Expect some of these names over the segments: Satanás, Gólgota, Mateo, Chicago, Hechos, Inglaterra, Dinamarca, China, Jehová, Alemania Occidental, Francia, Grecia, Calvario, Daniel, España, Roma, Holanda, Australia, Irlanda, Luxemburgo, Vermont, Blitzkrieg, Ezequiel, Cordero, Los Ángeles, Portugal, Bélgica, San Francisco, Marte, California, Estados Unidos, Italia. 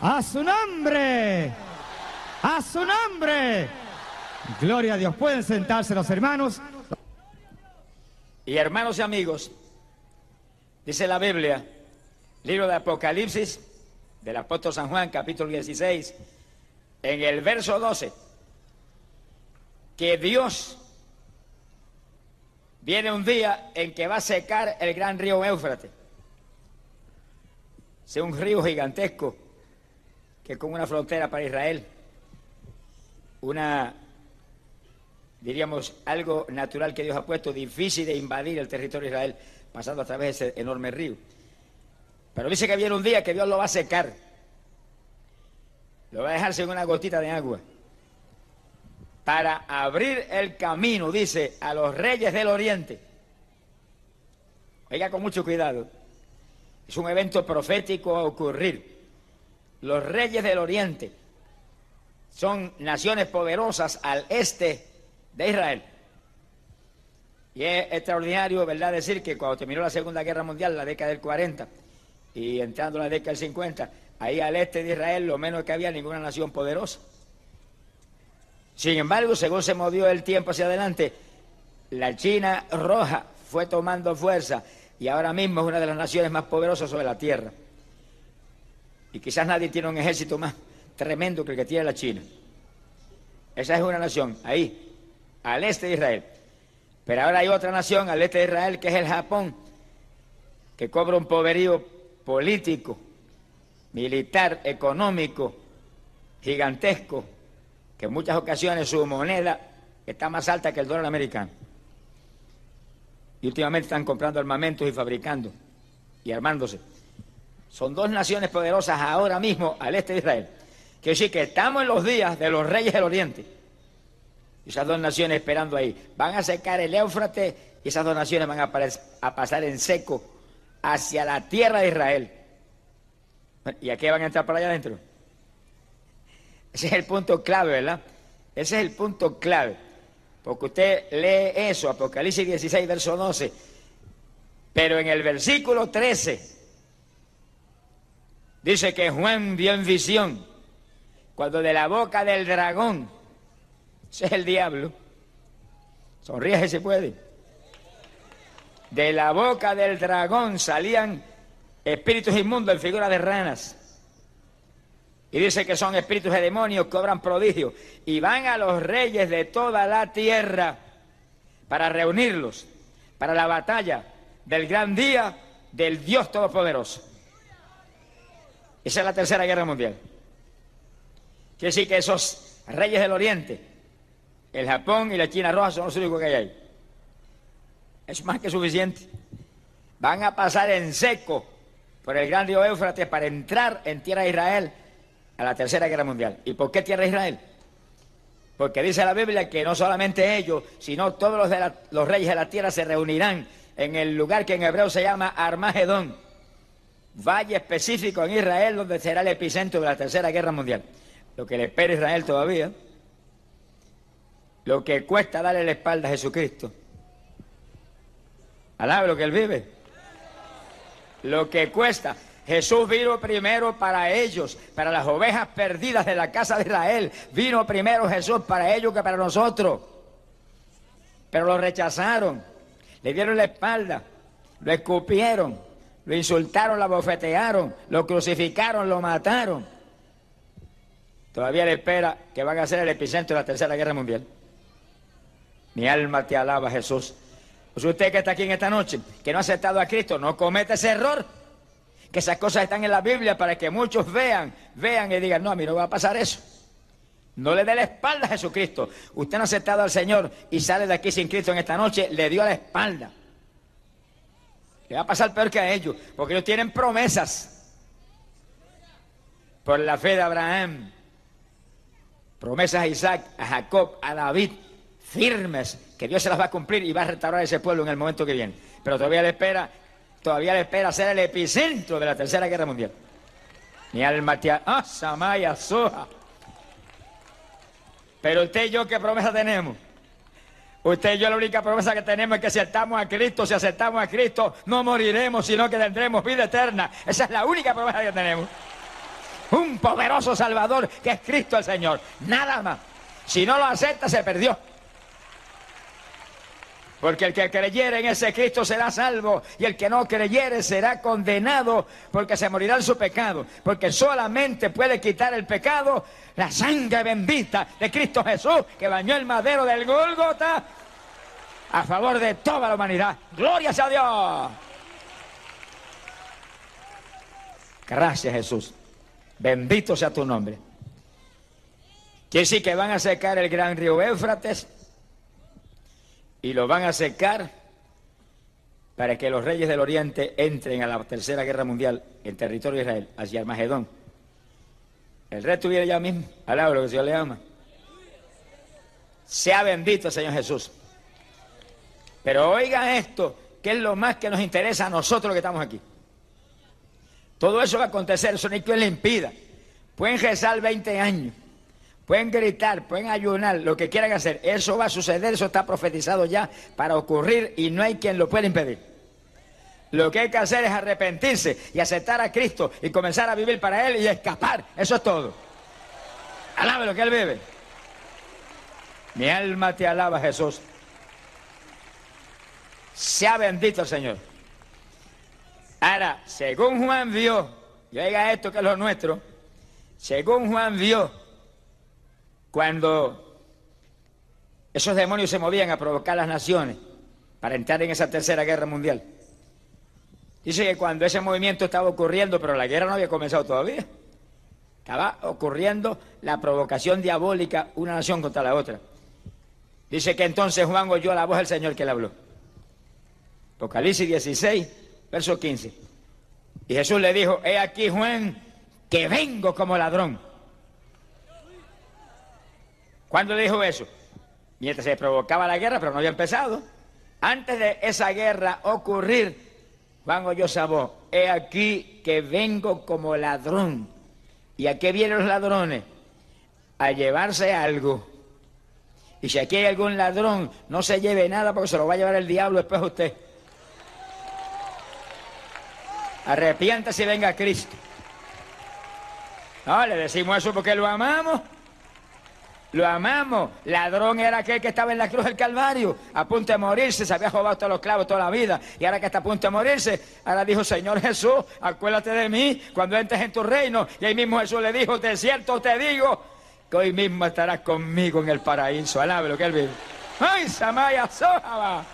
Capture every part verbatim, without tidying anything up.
A su nombre, a su nombre. Gloria a Dios. Pueden sentarse los hermanos. Y hermanos y amigos, dice la Biblia, libro de Apocalipsis, del apóstol San Juan, capítulo dieciséis, en el verso doce, que Dios viene un día en que va a secar el gran río Éufrates. Es un río gigantesco que con una frontera para Israel, una, diríamos, algo natural que Dios ha puesto, difícil de invadir el territorio de Israel, pasando a través de ese enorme río. Pero dice que viene un día que Dios lo va a secar, lo va a dejar sin una gotita de agua, para abrir el camino, dice, a los reyes del oriente. Oiga con mucho cuidado, es un evento profético a ocurrir. Los reyes del oriente son naciones poderosas al este de Israel. Y es extraordinario, ¿verdad?, decir que cuando terminó la Segunda Guerra Mundial, la década del cuarenta, y entrando en la década del cincuenta, ahí al este de Israel lo menos que había ninguna nación poderosa. Sin embargo, según se movió el tiempo hacia adelante, la China roja fue tomando fuerza y ahora mismo es una de las naciones más poderosas sobre la tierra. Y quizás nadie tiene un ejército más tremendo que el que tiene la China. Esa es una nación, ahí, al este de Israel. Pero ahora hay otra nación al este de Israel, que es el Japón, que cobra un poderío político, militar, económico, gigantesco, que en muchas ocasiones su moneda está más alta que el dólar americano. Y últimamente están comprando armamentos y fabricando y armándose. Son dos naciones poderosas ahora mismo al este de Israel. Quiere decir que estamos en los días de los reyes del oriente. Esas dos naciones esperando ahí. Van a secar el Éufrates y esas dos naciones van a, a pasar en seco hacia la tierra de Israel. ¿Y a qué van a entrar para allá adentro? Ese es el punto clave, ¿verdad? Ese es el punto clave. Porque usted lee eso, Apocalipsis dieciséis, verso doce. Pero en el versículo trece, dice que Juan vio en visión, cuando de la boca del dragón, ese es el diablo, sonríe si puede, de la boca del dragón salían espíritus inmundos en figuras de ranas. Y dice que son espíritus de demonios que obran prodigios. Y van a los reyes de toda la tierra para reunirlos, para la batalla del gran día del Dios Todopoderoso. Esa es la tercera guerra mundial. Quiere decir que esos reyes del oriente, el Japón y la China roja, son los únicos que hay ahí. Es más que suficiente. Van a pasar en seco por el gran río Éufrates para entrar en tierra de Israel, a la tercera guerra mundial. ¿Y por qué tierra de Israel? Porque dice la Biblia que no solamente ellos, sino todos los, de la, los reyes de la tierra se reunirán en el lugar que en hebreo se llama Armagedón, valle específico en Israel donde será el epicentro de la tercera guerra mundial. Lo que le espera a Israel todavía, lo que cuesta darle la espalda a Jesucristo. Alabe lo que Él vive. Lo que cuesta. Jesús vino primero para ellos, para las ovejas perdidas de la casa de Israel. Vino primero Jesús para ellos que para nosotros. Pero lo rechazaron, le dieron la espalda, lo escupieron, lo insultaron, lo bofetearon, lo crucificaron, lo mataron. Todavía le espera que van a ser el epicentro de la tercera guerra mundial. Mi alma te alaba, Jesús. Pues usted que está aquí en esta noche, que no ha aceptado a Cristo, no cometa ese error. Que esas cosas están en la Biblia para que muchos vean, vean y digan, no, a mí no va a pasar eso. No le dé la espalda a Jesucristo. Usted no ha aceptado al Señor y sale de aquí sin Cristo en esta noche, le dio la espalda. Le va a pasar peor que a ellos, porque ellos tienen promesas. Por la fe de Abraham, promesas a Isaac, a Jacob, a David, firmes, que Dios se las va a cumplir y va a restaurar ese pueblo en el momento que viene. Pero todavía le espera... Todavía le espera ser el epicentro de la tercera guerra mundial. Mi alma te... ¡Ah, Samaya Soja! Pero usted y yo, ¿qué promesa tenemos? Usted y yo, la única promesa que tenemos es que si aceptamos a Cristo, si aceptamos a Cristo, no moriremos, sino que tendremos vida eterna. Esa es la única promesa que tenemos. un poderoso Salvador que es Cristo el Señor. Nada más. Si no lo acepta, se perdió. Porque el que creyere en ese Cristo será salvo, y el que no creyere será condenado, porque se morirá en su pecado. Porque solamente puede quitar el pecado la sangre bendita de Cristo Jesús, que bañó el madero del Gólgota a favor de toda la humanidad. ¡Gloria sea Dios! Gracias, Jesús. Bendito sea tu nombre. Quiere decir que van a secar el gran río Éufrates, y lo van a secar para que los reyes del oriente entren a la tercera guerra mundial en territorio de Israel, hacia Armagedón. El resto viene ya mismo. Alaba lo que el Señor le ama. Sea bendito el Señor Jesús. Pero oigan esto, que es lo más que nos interesa a nosotros los que estamos aquí. Todo eso va a acontecer, eso no hay quien le impida. Pueden rezar veinte años. Pueden gritar, pueden ayunar, lo que quieran hacer. Eso va a suceder, eso está profetizado ya para ocurrir y no hay quien lo pueda impedir. Lo que hay que hacer es arrepentirse y aceptar a Cristo y comenzar a vivir para Él y escapar. Eso es todo. Alabe lo que Él vive. Mi alma te alaba, Jesús. Sea bendito el Señor. Ahora, según Juan vio, y oiga esto que es lo nuestro, según Juan vio, cuando esos demonios se movían a provocar las naciones para entrar en esa tercera guerra mundial. Dice que cuando ese movimiento estaba ocurriendo, pero la guerra no había comenzado todavía, estaba ocurriendo la provocación diabólica, una nación contra la otra. Dice que entonces Juan oyó la voz del Señor que le habló. Apocalipsis dieciséis, verso quince. Y Jesús le dijo, he aquí Juan, que vengo como ladrón. ¿Cuándo le dijo eso? Mientras se provocaba la guerra, pero no había empezado. Antes de esa guerra ocurrir, Juan oyó esa voz. He aquí que vengo como ladrón. ¿Y a qué vienen los ladrones? A llevarse algo. Y si aquí hay algún ladrón, no se lleve nada porque se lo va a llevar el diablo después a usted. Arrepiéntase y venga a Cristo. No, le decimos eso porque lo amamos. Lo amamos. Ladrón era aquel que estaba en la cruz del Calvario, a punto de morirse, se había robado todos los clavos toda la vida, y ahora que está a punto de morirse, ahora dijo, Señor Jesús, acuérdate de mí cuando entres en tu reino, y ahí mismo Jesús le dijo, de cierto te digo, que hoy mismo estarás conmigo en el paraíso. Alabe lo que Él vive. ¡Ay, Samaya Sojaba!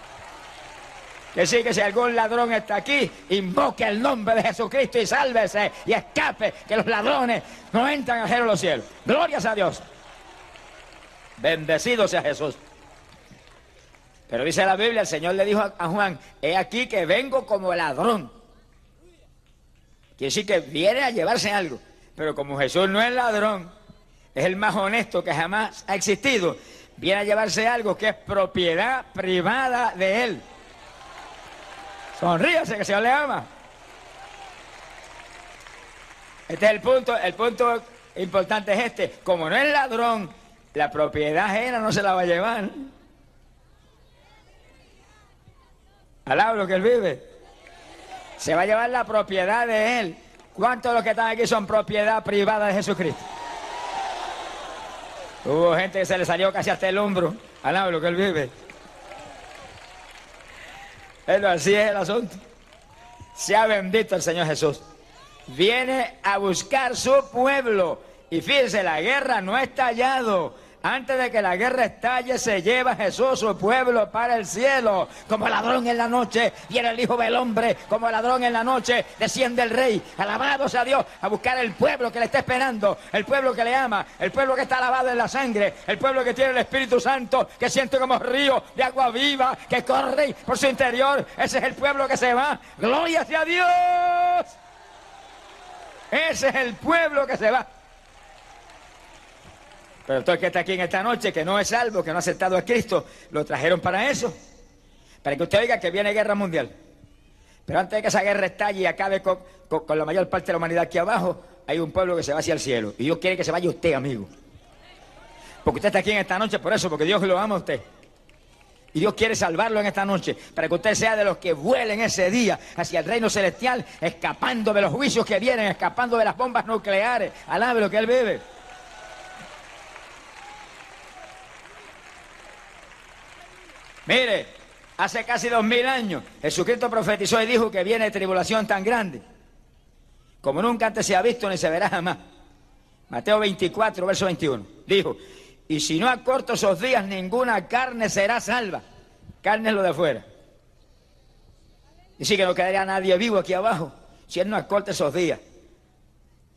Que sí, que si algún ladrón está aquí, invoque el nombre de Jesucristo y sálvese, y escape, que los ladrones no entran al reino de los cielos. ¡Glorias a Dios! Bendecido sea Jesús. Pero dice la Biblia, el Señor le dijo a Juan, he aquí que vengo como ladrón. Quiere decir que viene a llevarse algo. Pero como Jesús no es ladrón, es el más honesto que jamás ha existido, viene a llevarse algo que es propiedad privada de Él. Sonríase, que el Señor le ama. Este es el punto, el punto importante es este. Como no es ladrón, la propiedad ajena no se la va a llevar. Alaba lo que Él vive. Se va a llevar la propiedad de Él. ¿Cuántos de los que están aquí son propiedad privada de Jesucristo? Hubo gente que se le salió casi hasta el hombro. Alaba lo que Él vive. Pero así es el asunto. Sea bendito el Señor Jesús. Viene a buscar su pueblo. Y fíjense, la guerra no ha estallado. Antes de que la guerra estalle, se lleva Jesús su pueblo para el cielo. Como ladrón en la noche, viene el Hijo del Hombre. Como ladrón en la noche, desciende el Rey. Alabado sea Dios, a buscar el pueblo que le está esperando. El pueblo que le ama. El pueblo que está lavado en la sangre. El pueblo que tiene el Espíritu Santo, que siente como río de agua viva, que corre por su interior. Ese es el pueblo que se va. ¡Gloria sea Dios! Ese es el pueblo que se va. Pero todo el que está aquí en esta noche, que no es salvo, que no ha aceptado a Cristo, lo trajeron para eso. Para que usted oiga que viene guerra mundial. Pero antes de que esa guerra estalle y acabe con, con, con la mayor parte de la humanidad aquí abajo, hay un pueblo que se va hacia el cielo. Y Dios quiere que se vaya usted, amigo. Porque usted está aquí en esta noche por eso, porque Dios lo ama a usted. Y Dios quiere salvarlo en esta noche, para que usted sea de los que vuelen ese día hacia el reino celestial, escapando de los juicios que vienen, escapando de las bombas nucleares. Alabe lo que Él bebe. Mire, hace casi dos mil años, Jesucristo profetizó y dijo que viene tribulación tan grande como nunca antes se ha visto ni se verá jamás. Mateo veinticuatro, verso veintiuno, dijo: y si no acorto esos días, ninguna carne será salva. Carne es lo de afuera. Dice que no quedaría nadie vivo aquí abajo si Él no acorta esos días.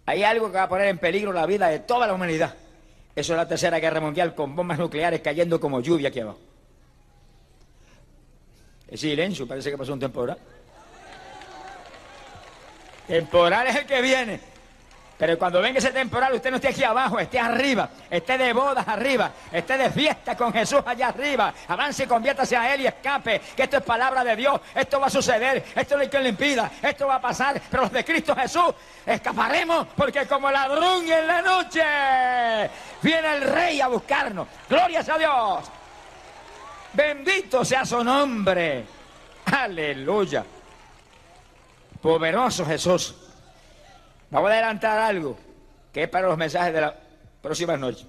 Hay algo que va a poner en peligro la vida de toda la humanidad. Eso es la tercera guerra mundial, con bombas nucleares cayendo como lluvia aquí abajo. El silencio, parece que pasó un temporal. Temporal es el que viene. Pero cuando venga ese temporal, usted no esté aquí abajo, esté arriba, esté de bodas arriba, esté de fiesta con Jesús allá arriba. Avance y conviértase a Él y escape, que esto es palabra de Dios, esto va a suceder, esto no hay quien le impida, esto va a pasar, pero los de Cristo Jesús escaparemos, porque como ladrón en la noche viene el Rey a buscarnos. ¡Gloria a Dios! ¡Bendito sea su nombre! ¡Aleluya! Poderoso Jesús. Vamos a adelantar algo, que es para los mensajes de la próxima noche.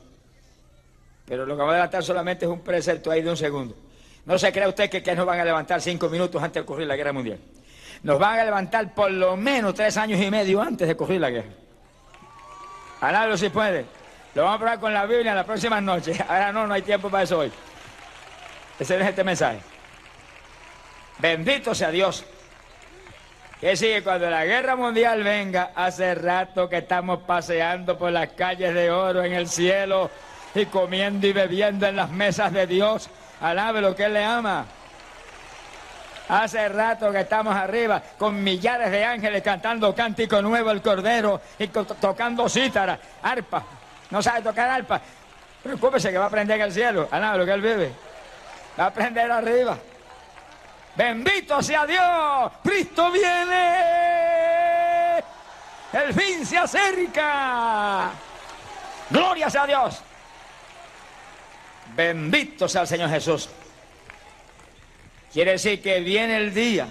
Pero lo que vamos a adelantar solamente es un precepto ahí de un segundo. No se crea usted que, que nos van a levantar cinco minutos antes de ocurrir la guerra mundial. Nos van a levantar por lo menos tres años y medio antes de ocurrir la guerra. Alábalo si puede. Lo vamos a probar con la Biblia en la próxima noche. Ahora no, no hay tiempo para eso hoy. Ese es este mensaje. Bendito sea Dios. Que sigue cuando la guerra mundial venga. Hace rato que estamos paseando por las calles de oro en el cielo y comiendo y bebiendo en las mesas de Dios. Alabe lo que Él le ama. Hace rato que estamos arriba con millares de ángeles cantando cántico nuevo al Cordero y tocando cítara, arpa. No sabe tocar arpa. Preocúpese que va a aprender en el cielo. Alabe lo que Él vive. Va a aprender arriba. ¡Bendito sea Dios! ¡Cristo viene! ¡El fin se acerca! ¡Gloria sea Dios! ¡Bendito sea el Señor Jesús! Quiere decir que viene el día,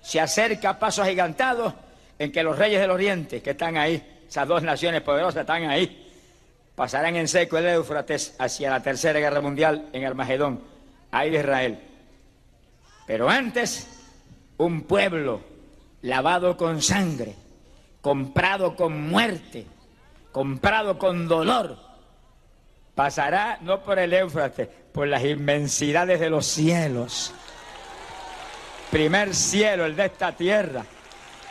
se acerca a pasos agigantados, en que los reyes del oriente, que están ahí, esas dos naciones poderosas están ahí, pasarán en seco el Éufrates hacia la tercera guerra mundial en Armagedón, ahí de Israel. Pero antes, un pueblo lavado con sangre, comprado con muerte, comprado con dolor, pasará no por el Éufrates, por las inmensidades de los cielos. Primer cielo, el de esta tierra.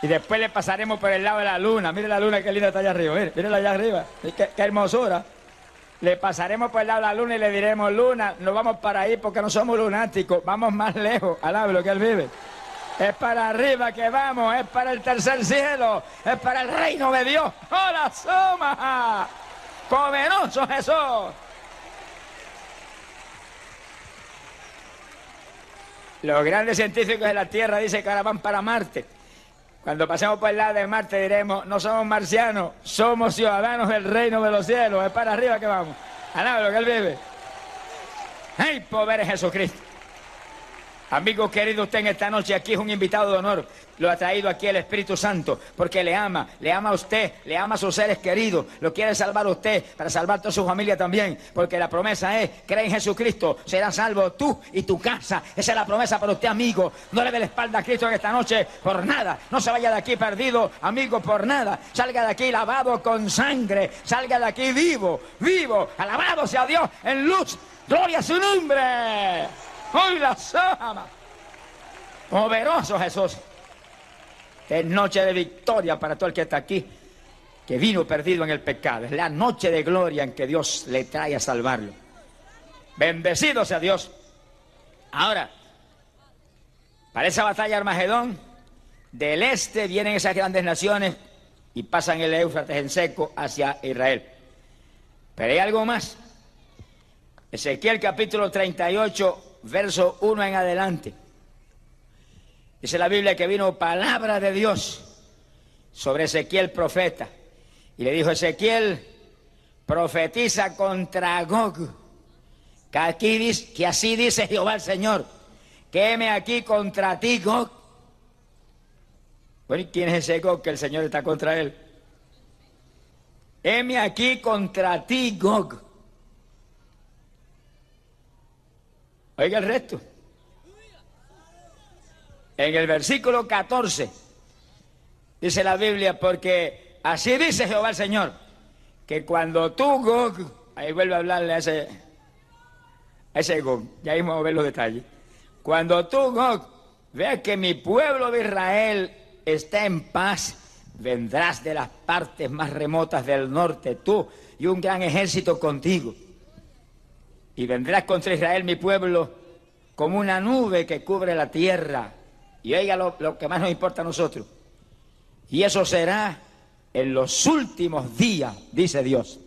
Y después le pasaremos por el lado de la luna. Mire la luna, qué linda está allá arriba. Mire, mírala allá arriba. Qué, qué hermosura. Le pasaremos por el lado de la luna y le diremos: luna, no vamos para ahí porque no somos lunáticos, vamos más lejos. Alabe lo que Él vive. Es para arriba que vamos, es para el tercer cielo, es para el reino de Dios. ¡Hola, Soma! ¡Poderoso Jesús! Los grandes científicos de la Tierra dicen que ahora van para Marte. Cuando pasemos por el lado de Marte diremos: no somos marcianos, somos ciudadanos del reino de los cielos. Es para arriba que vamos. Alaba lo que Él vive. ¡Ay, pobre Jesucristo! Amigo querido, usted en esta noche aquí es un invitado de honor. Lo ha traído aquí el Espíritu Santo porque le ama, le ama a usted, le ama a sus seres queridos. Lo quiere salvar a usted para salvar a toda su familia también, porque la promesa es: cree en Jesucristo, serás salvo tú y tu casa. Esa es la promesa para usted, amigo. No le dé la espalda a Cristo en esta noche por nada. No se vaya de aquí perdido, amigo, por nada. Salga de aquí lavado con sangre, salga de aquí vivo, vivo. Alabado sea Dios en luz. ¡Gloria a su nombre! ¡Hoy la sama! ¡Poderoso Jesús! Es noche de victoria para todo el que está aquí, que vino perdido en el pecado. Es la noche de gloria en que Dios le trae a salvarlo. ¡Bendecido sea Dios! Ahora, para esa batalla de Armagedón, del este vienen esas grandes naciones y pasan el Éufrates en seco hacia Israel. Pero hay algo más. Ezequiel capítulo treinta y ocho... verso uno en adelante. Dice la Biblia que vino palabra de Dios sobre Ezequiel profeta. Y le dijo: Ezequiel, profetiza contra Gog Que, aquí dice, que así dice Jehová el Señor, que heme aquí contra ti, Gog. Bueno, ¿quién es ese Gog que el Señor está contra él? Heme aquí contra ti, Gog. Oiga el resto. En el versículo catorce dice la Biblia, porque así dice Jehová el Señor, que cuando tú, Gog, ahí vuelve a hablarle a ese, a ese Gog, ya mismo vamos a ver los detalles. Cuando tú, Gog, veas que mi pueblo de Israel está en paz, vendrás de las partes más remotas del norte, tú y un gran ejército contigo. Y vendrás contra Israel, mi pueblo, como una nube que cubre la tierra. Y oiga lo, lo que más nos importa a nosotros. Y eso será en los últimos días, dice Dios.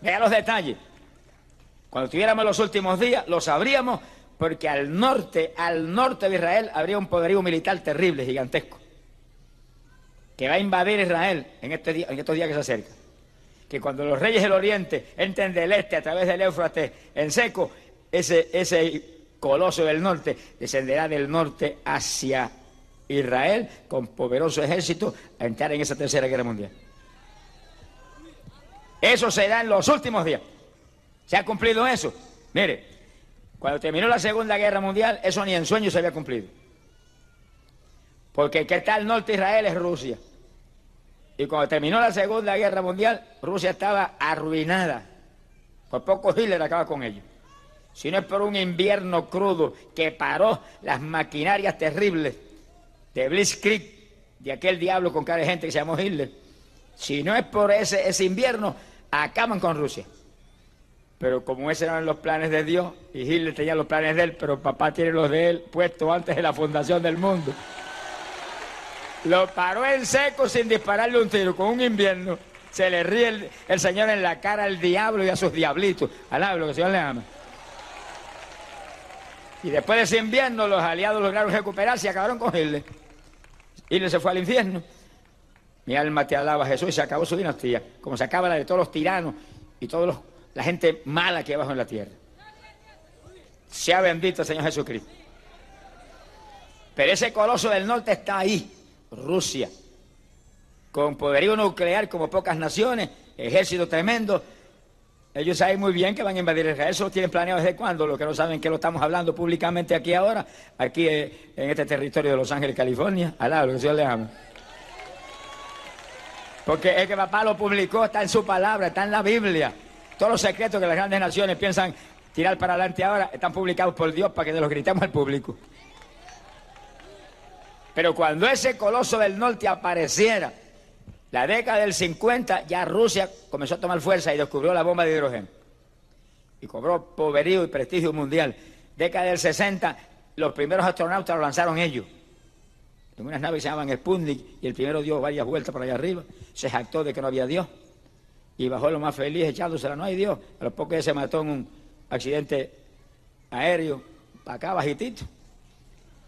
Vea los detalles. Cuando tuviéramos los últimos días, lo sabríamos, porque al norte, al norte de Israel, habría un poderío militar terrible, gigantesco, que va a invadir Israel en, este día, en estos días que se acercan. Que cuando los reyes del oriente entren del este a través del Éufrates en seco, ese, ese coloso del norte descenderá del norte hacia Israel con poderoso ejército a entrar en esa tercera guerra mundial. Eso será en los últimos días. ¿Se ha cumplido eso? Mire, cuando terminó la Segunda Guerra Mundial, eso ni en sueño se había cumplido. Porque el que está al norte de Israel es Rusia. Y cuando terminó la Segunda Guerra Mundial, Rusia estaba arruinada. Por poco Hitler acaba con ello. Si no es por un invierno crudo que paró las maquinarias terribles de Blitzkrieg, de aquel diablo con cara de gente que se llamó Hitler, si no es por ese, ese invierno, acaban con Rusia. Pero como esos eran los planes de Dios, y Hitler tenía los planes de él, pero papá tiene los de él puestos antes de la fundación del mundo. Lo paró en seco sin dispararle un tiro, con un invierno. Se le ríe el, el Señor en la cara al diablo y a sus diablitos. Alá, lo que el Señor le ama. Y después de ese invierno, los aliados lograron recuperarse y acabaron con Hitler. Hitler se fue al infierno. Mi alma te alaba, Jesús, y se acabó su dinastía, como se acaba la de todos los tiranos y toda la gente mala que hay abajo en la tierra. Sea bendito el Señor Jesucristo. Pero ese coloso del norte está ahí. Rusia, con poderío nuclear como pocas naciones, ejército tremendo. Ellos saben muy bien que van a invadir Israel, eso lo tienen planeado desde cuándo. Lo que no saben que lo estamos hablando públicamente aquí ahora, aquí eh, en este territorio de Los Ángeles, California. Alá, lo que Dios les ama. Porque el que papá lo publicó está en su palabra, está en la Biblia. Todos los secretos que las grandes naciones piensan tirar para adelante ahora están publicados por Dios para que los gritemos al público. Pero cuando ese coloso del norte apareciera, la década del cincuenta, ya Rusia comenzó a tomar fuerza y descubrió la bomba de hidrógeno. Y cobró poderío y prestigio mundial. Década del sesenta, los primeros astronautas lo lanzaron ellos. En unas naves que se llamaban Sputnik, y el primero dio varias vueltas para allá arriba. Se jactó de que no había Dios. Y bajó lo más feliz echándosela, no hay Dios. A los pocos días se mató en un accidente aéreo, para acá bajitito.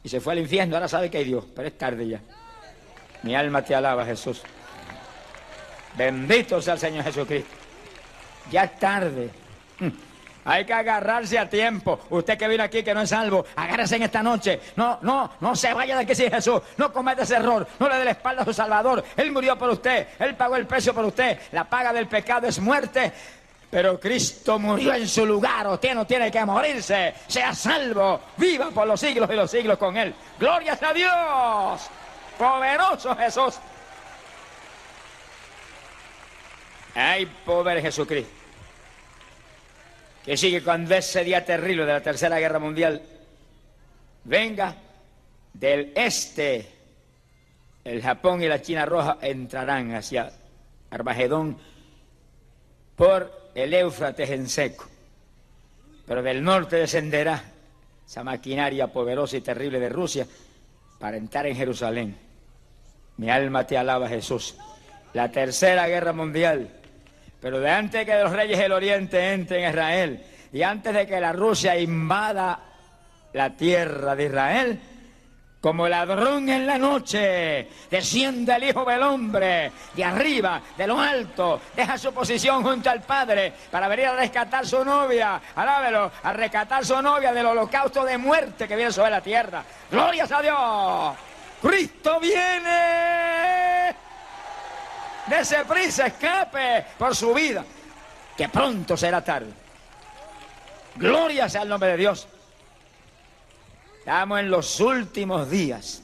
Y se fue al infierno, ahora sabe que hay Dios, pero es tarde ya. Mi alma te alaba, Jesús. Bendito sea el Señor Jesucristo. Ya es tarde. Hay que agarrarse a tiempo. Usted que viene aquí que no es salvo, agárrese en esta noche. No, no, no se vaya de aquí sin Jesús. No cometa ese error. No le dé la espalda a su Salvador. Él murió por usted. Él pagó el precio por usted. La paga del pecado es muerte. Pero Cristo murió en su lugar, usted no tiene que morirse, sea salvo, viva por los siglos y los siglos con Él. ¡Gloria a Dios! ¡Poderoso Jesús! ¡Ay, pobre Jesucristo! Que sigue cuando ese día terrible de la Tercera Guerra Mundial venga del este, el Japón y la China roja entrarán hacia Armagedón por el Éufrates en seco, pero del norte descenderá esa maquinaria poderosa y terrible de Rusia para entrar en Jerusalén. Mi alma te alaba, Jesús. La Tercera Guerra Mundial, pero de antes de que los reyes del oriente entren a Israel y antes de que la Rusia invada la tierra de Israel, Como ladrón en la noche, desciende el Hijo del Hombre, de arriba, de lo alto, deja su posición junto al Padre para venir a rescatar su novia, alábelo, a rescatar su novia del holocausto de muerte que viene sobre la tierra. ¡Glorias a Dios! ¡Cristo viene! ¡Dese prisa, escape por su vida, que pronto será tarde! ¡Glorias al nombre de Dios! Estamos en los últimos días.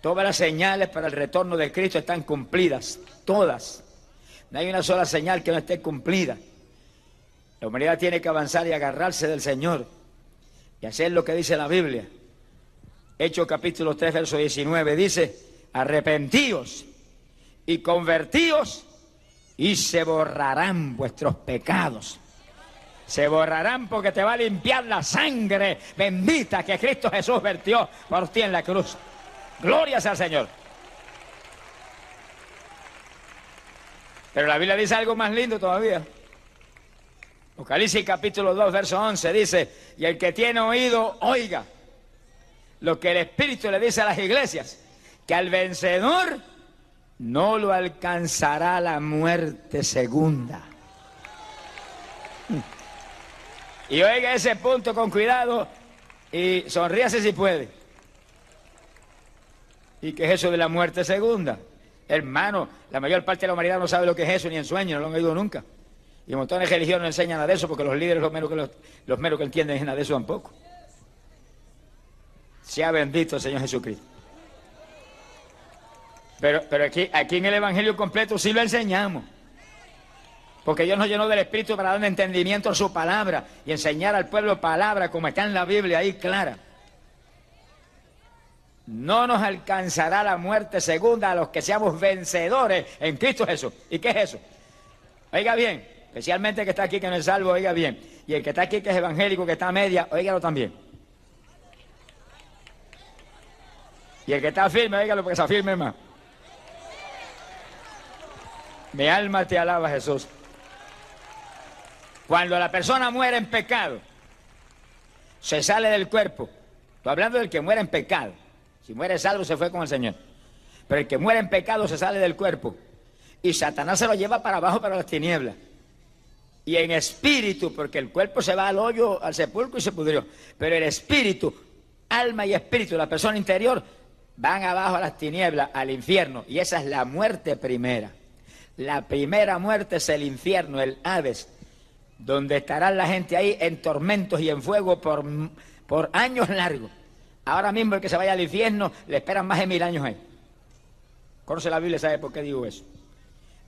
Todas las señales para el retorno de Cristo están cumplidas, todas. No hay una sola señal que no esté cumplida. La humanidad tiene que avanzar y agarrarse del Señor y hacer lo que dice la Biblia. Hechos capítulo tres, verso diecinueve, dice: arrepentíos y convertíos y se borrarán vuestros pecados. Se borrarán porque te va a limpiar la sangre bendita que Cristo Jesús vertió por ti en la cruz. ¡Glorias al Señor! Pero la Biblia dice algo más lindo todavía. Apocalipsis capítulo dos, verso once, dice: y el que tiene oído, oiga lo que el Espíritu le dice a las iglesias, que al vencedor no lo alcanzará la muerte segunda. Y oiga ese punto con cuidado y sonríase si puede. ¿Y qué es eso de la muerte segunda? Hermano, la mayor parte de la humanidad no sabe lo que es eso, ni en sueño, no lo han oído nunca. Y montones de religiones no enseñan nada de eso, porque los líderes, los menos que, los, los menos que entienden nada de eso tampoco. Sea bendito el Señor Jesucristo. Pero, pero aquí, aquí en el Evangelio completo sí lo enseñamos. Porque Dios nos llenó del Espíritu para dar entendimiento a su palabra y enseñar al pueblo palabra como está en la Biblia, ahí clara. No nos alcanzará la muerte segunda a los que seamos vencedores en Cristo Jesús. ¿Y qué es eso? Oiga bien, especialmente el que está aquí que no es salvo, oiga bien. Y el que está aquí que es evangélico, que está a media, óigalo también. Y el que está firme, óigalo porque se afirme más. Mi alma te alaba, Jesús. Cuando la persona muere en pecado, se sale del cuerpo. Estoy hablando del que muere en pecado. Si muere salvo, se fue con el Señor. Pero el que muere en pecado se sale del cuerpo. Y Satanás se lo lleva para abajo, para las tinieblas. Y en espíritu, porque el cuerpo se va al hoyo, al sepulcro y se pudrió. Pero el espíritu, alma y espíritu, la persona interior, van abajo a las tinieblas, al infierno. Y esa es la muerte primera. La primera muerte es el infierno, el Hades, donde estará la gente ahí en tormentos y en fuego por, por años largos. Ahora mismo el que se vaya al infierno le esperan más de mil años ahí. Conoce la Biblia, sabe por qué digo eso.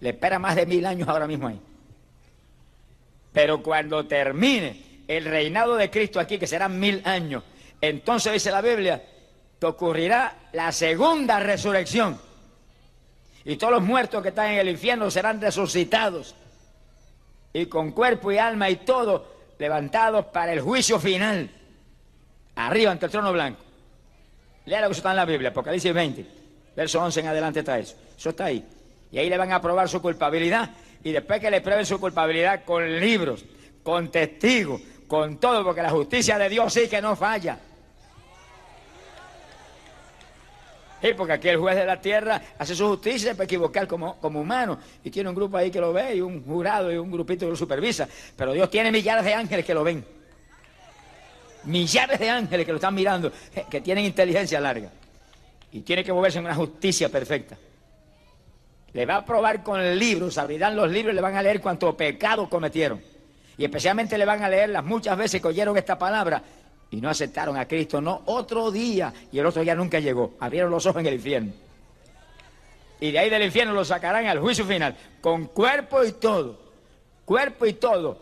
Le espera más de mil años ahora mismo ahí. Pero cuando termine el reinado de Cristo aquí, que serán mil años, entonces dice la Biblia que ocurrirá la segunda resurrección. Y todos los muertos que están en el infierno serán resucitados, y con cuerpo y alma y todo, levantados para el juicio final, arriba ante el trono blanco. Lea lo que está en la Biblia, Apocalipsis veinte, verso once en adelante está eso, eso está ahí. Y ahí le van a probar su culpabilidad, y después que le prueben su culpabilidad con libros, con testigos, con todo, porque la justicia de Dios sí que no falla. Sí, porque aquí el juez de la tierra hace su justicia para equivocar como, como humano. Y tiene un grupo ahí que lo ve, y un jurado, y un grupito que lo supervisa. Pero Dios tiene millares de ángeles que lo ven. Millares de ángeles que lo están mirando, que tienen inteligencia larga. Y tiene que moverse en una justicia perfecta. Le va a probar con libros, abrirán los libros y le van a leer cuánto pecado cometieron. Y especialmente le van a leer las muchas veces que oyeron esta palabra y no aceptaron a Cristo, no, otro día, y el otro día nunca llegó, abrieron los ojos en el infierno. Y de ahí del infierno lo sacarán al juicio final, con cuerpo y todo, cuerpo y todo.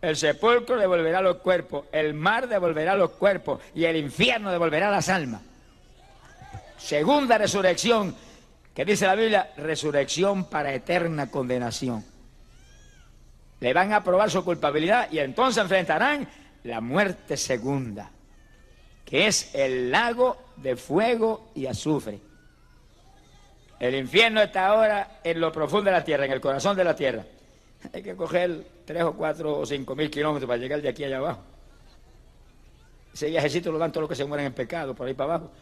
El sepulcro devolverá los cuerpos, el mar devolverá los cuerpos, y el infierno devolverá las almas. Segunda resurrección, que dice la Biblia, resurrección para eterna condenación. Le van a probar su culpabilidad y entonces enfrentarán la muerte segunda, que es el lago de fuego y azufre. El infierno está ahora en lo profundo de la tierra, en el corazón de la tierra. Hay que coger tres o cuatro o cinco mil kilómetros para llegar de aquí allá abajo. Ese viajecito lo dan todos los que se mueren en pecado, por ahí para abajo.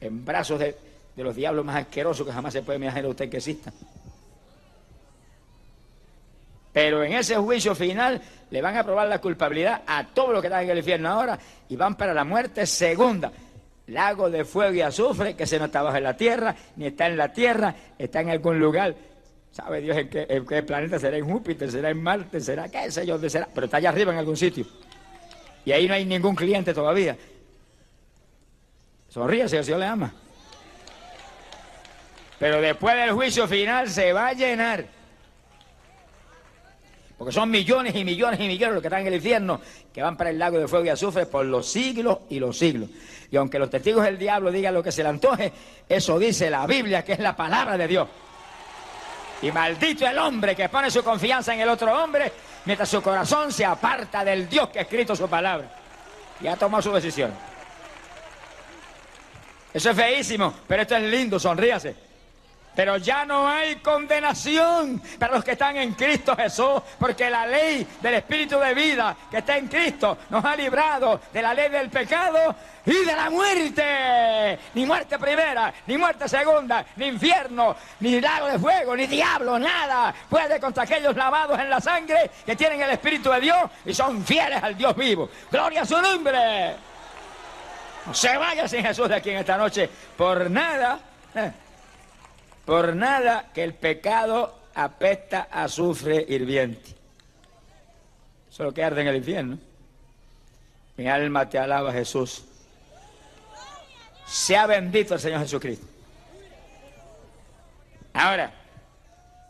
en brazos de, de los diablos más asquerosos que jamás se puede imaginar usted que exista. Pero en ese juicio final le van a probar la culpabilidad a todos los que están en el infierno ahora y van para la muerte segunda. Lago de fuego y azufre, que se no está bajo la tierra, ni está en la tierra, está en algún lugar. Sabe Dios en qué, en qué planeta, será en Júpiter, será en Marte, será qué sé yo, dónde será, pero está allá arriba en algún sitio. Y ahí no hay ningún cliente todavía. Sonríase, el Señor le ama. Pero después del juicio final se va a llenar. Porque son millones y millones y millones los que están en el infierno, que van para el lago de fuego y azufre por los siglos y los siglos. Y aunque los testigos del diablo digan lo que se le antoje, eso dice la Biblia, que es la palabra de Dios. Y maldito el hombre que pone su confianza en el otro hombre, mientras su corazón se aparta del Dios que ha escrito su palabra. Y ha tomado su decisión. Eso es feísimo, pero esto es lindo, sonríase. Pero ya no hay condenación para los que están en Cristo Jesús, porque la ley del Espíritu de vida que está en Cristo nos ha librado de la ley del pecado y de la muerte. Ni muerte primera, ni muerte segunda, ni infierno, ni lago de fuego, ni diablo, nada puede contra aquellos lavados en la sangre que tienen el Espíritu de Dios y son fieles al Dios vivo. ¡Gloria a su nombre! No se vaya sin Jesús de aquí en esta noche por nada. Eh. Por nada, que el pecado apesta a azufre hirviente. Eso es lo que arde en el infierno. Mi alma te alaba, Jesús. Sea bendito el Señor Jesucristo. Ahora,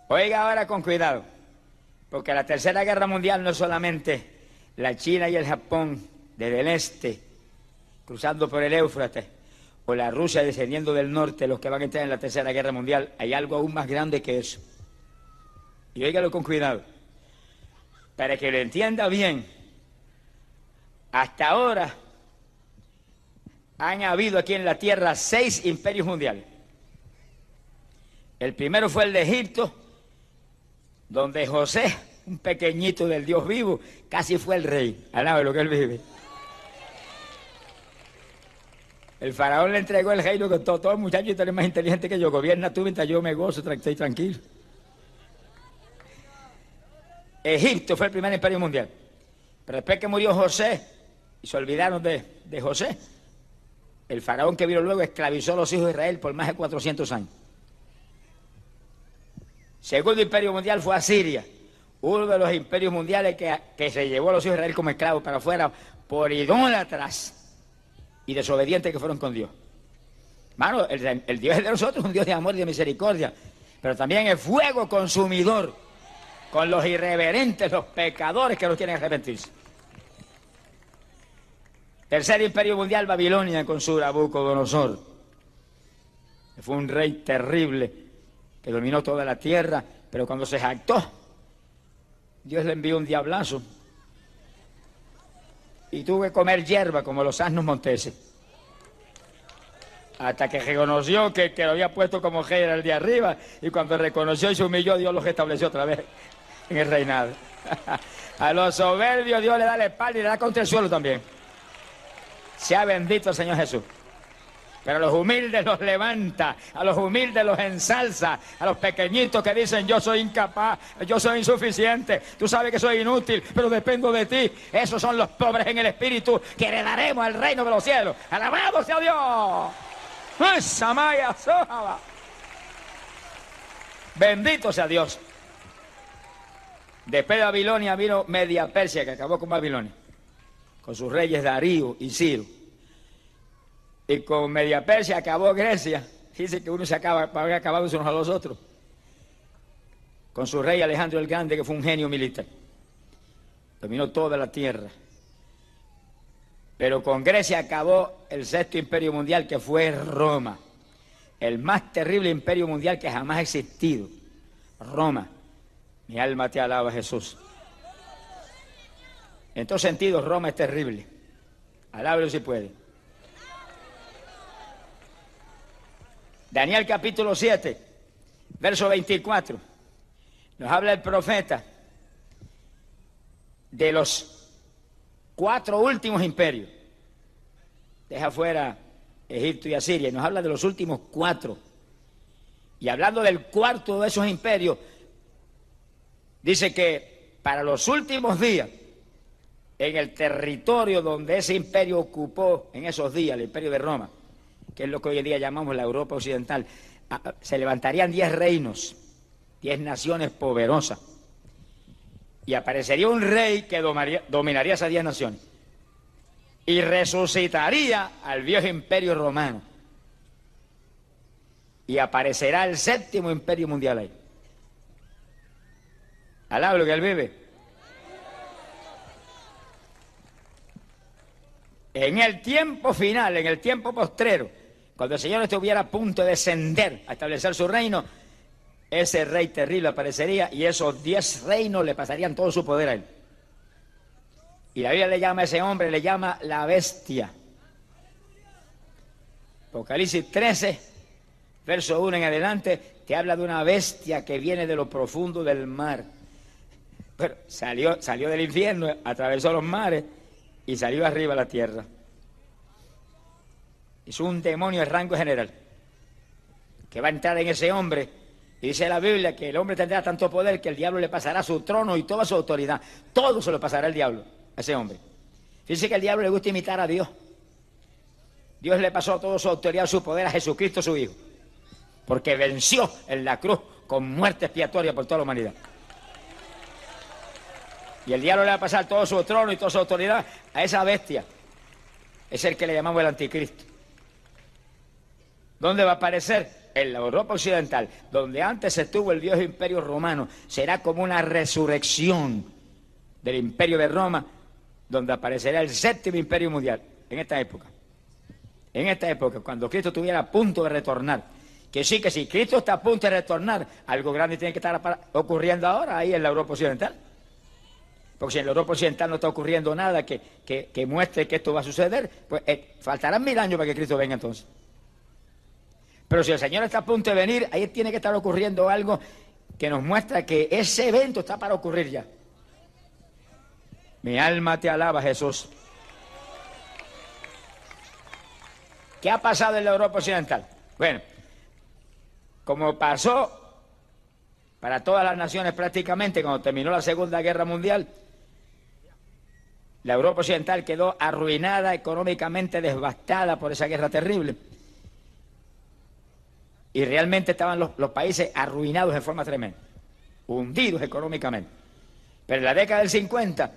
oiga ahora con cuidado, porque la Tercera Guerra Mundial no es solamente la China y el Japón desde el este, cruzando por el Éufrates, o la Rusia descendiendo del norte, los que van a entrar en la Tercera Guerra Mundial. Hay algo aún más grande que eso. Y óigalo con cuidado, para que lo entienda bien. Hasta ahora han habido aquí en la tierra seis imperios mundiales. El primero fue el de Egipto, donde José, un pequeñito del Dios vivo, casi fue el rey. Alaba lo que él vive. El faraón le entregó el reino con todo. Todo muchacho, tú eres más inteligente que yo. Gobierna tú mientras yo me gozo, estoy tranquilo. Egipto fue el primer imperio mundial. Pero después que murió José, y se olvidaron de, de José, el faraón que vino luego esclavizó a los hijos de Israel por más de cuatrocientos años. Segundo imperio mundial fue Asiria, uno de los imperios mundiales que, que se llevó a los hijos de Israel como esclavos para afuera por idólatras y desobedientes que fueron con Dios. Hermano, el, el Dios es de nosotros, un Dios de amor y de misericordia, pero también es fuego consumidor con los irreverentes, los pecadores que no quieren arrepentirse. Tercer imperio mundial, Babilonia, con su Nabucodonosor, que fue un rey terrible que dominó toda la tierra, pero cuando se jactó, Dios le envió un diablazo. Y tuve que comer hierba como los asnos monteses, hasta que reconoció que, que lo había puesto como rey era el de arriba, y cuando reconoció y se humilló, Dios los restableció otra vez en el reinado. A los soberbios Dios le da la espalda y le da contra el suelo también. Sea bendito el Señor Jesús. Pero a los humildes los levanta, a los humildes los ensalza, a los pequeñitos que dicen yo soy incapaz, yo soy insuficiente, tú sabes que soy inútil, pero dependo de ti. Esos son los pobres en el espíritu que heredaremos al reino de los cielos. ¡Alabado sea Dios! ¡Esa maya soja! Bendito sea Dios. Después de Babilonia vino Media Persia, que acabó con Babilonia, con sus reyes Darío y Ciro. Y con Media Persia acabó Grecia. Dice que uno se acaba, va a haber acabado unos a los otros. Con su rey Alejandro el Grande, que fue un genio militar. Dominó toda la tierra. Pero con Grecia acabó el sexto imperio mundial, que fue Roma. El más terrible imperio mundial que jamás ha existido. Roma. Mi alma te alaba, Jesús. En todos sentidos, Roma es terrible. Alábalo si puede. Daniel capítulo siete, verso veinticuatro, nos habla el profeta de los cuatro últimos imperios. Deja fuera Egipto y Asiria, y nos habla de los últimos cuatro. Y hablando del cuarto de esos imperios, dice que para los últimos días, en el territorio donde ese imperio ocupó en esos días, el imperio de Roma, que es lo que hoy en día llamamos la Europa Occidental, se levantarían diez reinos, diez naciones poderosas, y aparecería un rey que domaría, dominaría esas diez naciones, y resucitaría al viejo imperio romano, y aparecerá el séptimo imperio mundial ahí. Alaba lo que él vive. En el tiempo final, en el tiempo postrero, cuando el Señor estuviera a punto de descender a establecer su reino, ese rey terrible aparecería y esos diez reinos le pasarían todo su poder a él. Y la Biblia le llama a ese hombre, le llama la bestia. Apocalipsis trece, verso uno en adelante, te habla de una bestia que viene de lo profundo del mar. Pero salió, salió del infierno, atravesó los mares y salió arriba a la tierra. Es un demonio de rango general que va a entrar en ese hombre. Y dice la Biblia que el hombre tendrá tanto poder que el diablo le pasará su trono y toda su autoridad. Todo se lo pasará el diablo a ese hombre. Fíjense que al diablo le gusta imitar a Dios. Dios le pasó toda su autoridad, su poder a Jesucristo, su Hijo, porque venció en la cruz con muerte expiatoria por toda la humanidad. Y el diablo le va a pasar todo su trono y toda su autoridad a esa bestia. Es el que le llamamos el Anticristo. ¿Dónde va a aparecer? En la Europa Occidental, donde antes estuvo el viejo imperio romano. Será como una resurrección del imperio de Roma, donde aparecerá el séptimo imperio mundial, en esta época, en esta época, cuando Cristo estuviera a punto de retornar, que sí, que si Cristo está a punto de retornar, algo grande tiene que estar ocurriendo ahora, ahí en la Europa Occidental, porque si en la Europa Occidental no está ocurriendo nada que, que, que muestre que esto va a suceder, pues eh, faltarán mil años para que Cristo venga entonces, pero si el Señor está a punto de venir, ahí tiene que estar ocurriendo algo que nos muestra que ese evento está para ocurrir ya. Mi alma te alaba, Jesús. ¿Qué ha pasado en la Europa Occidental? Bueno, como pasó para todas las naciones prácticamente cuando terminó la Segunda Guerra Mundial, la Europa Occidental quedó arruinada, económicamente devastada por esa guerra terrible. Y realmente estaban los, los países arruinados de forma tremenda, hundidos económicamente. Pero en la década del cincuenta...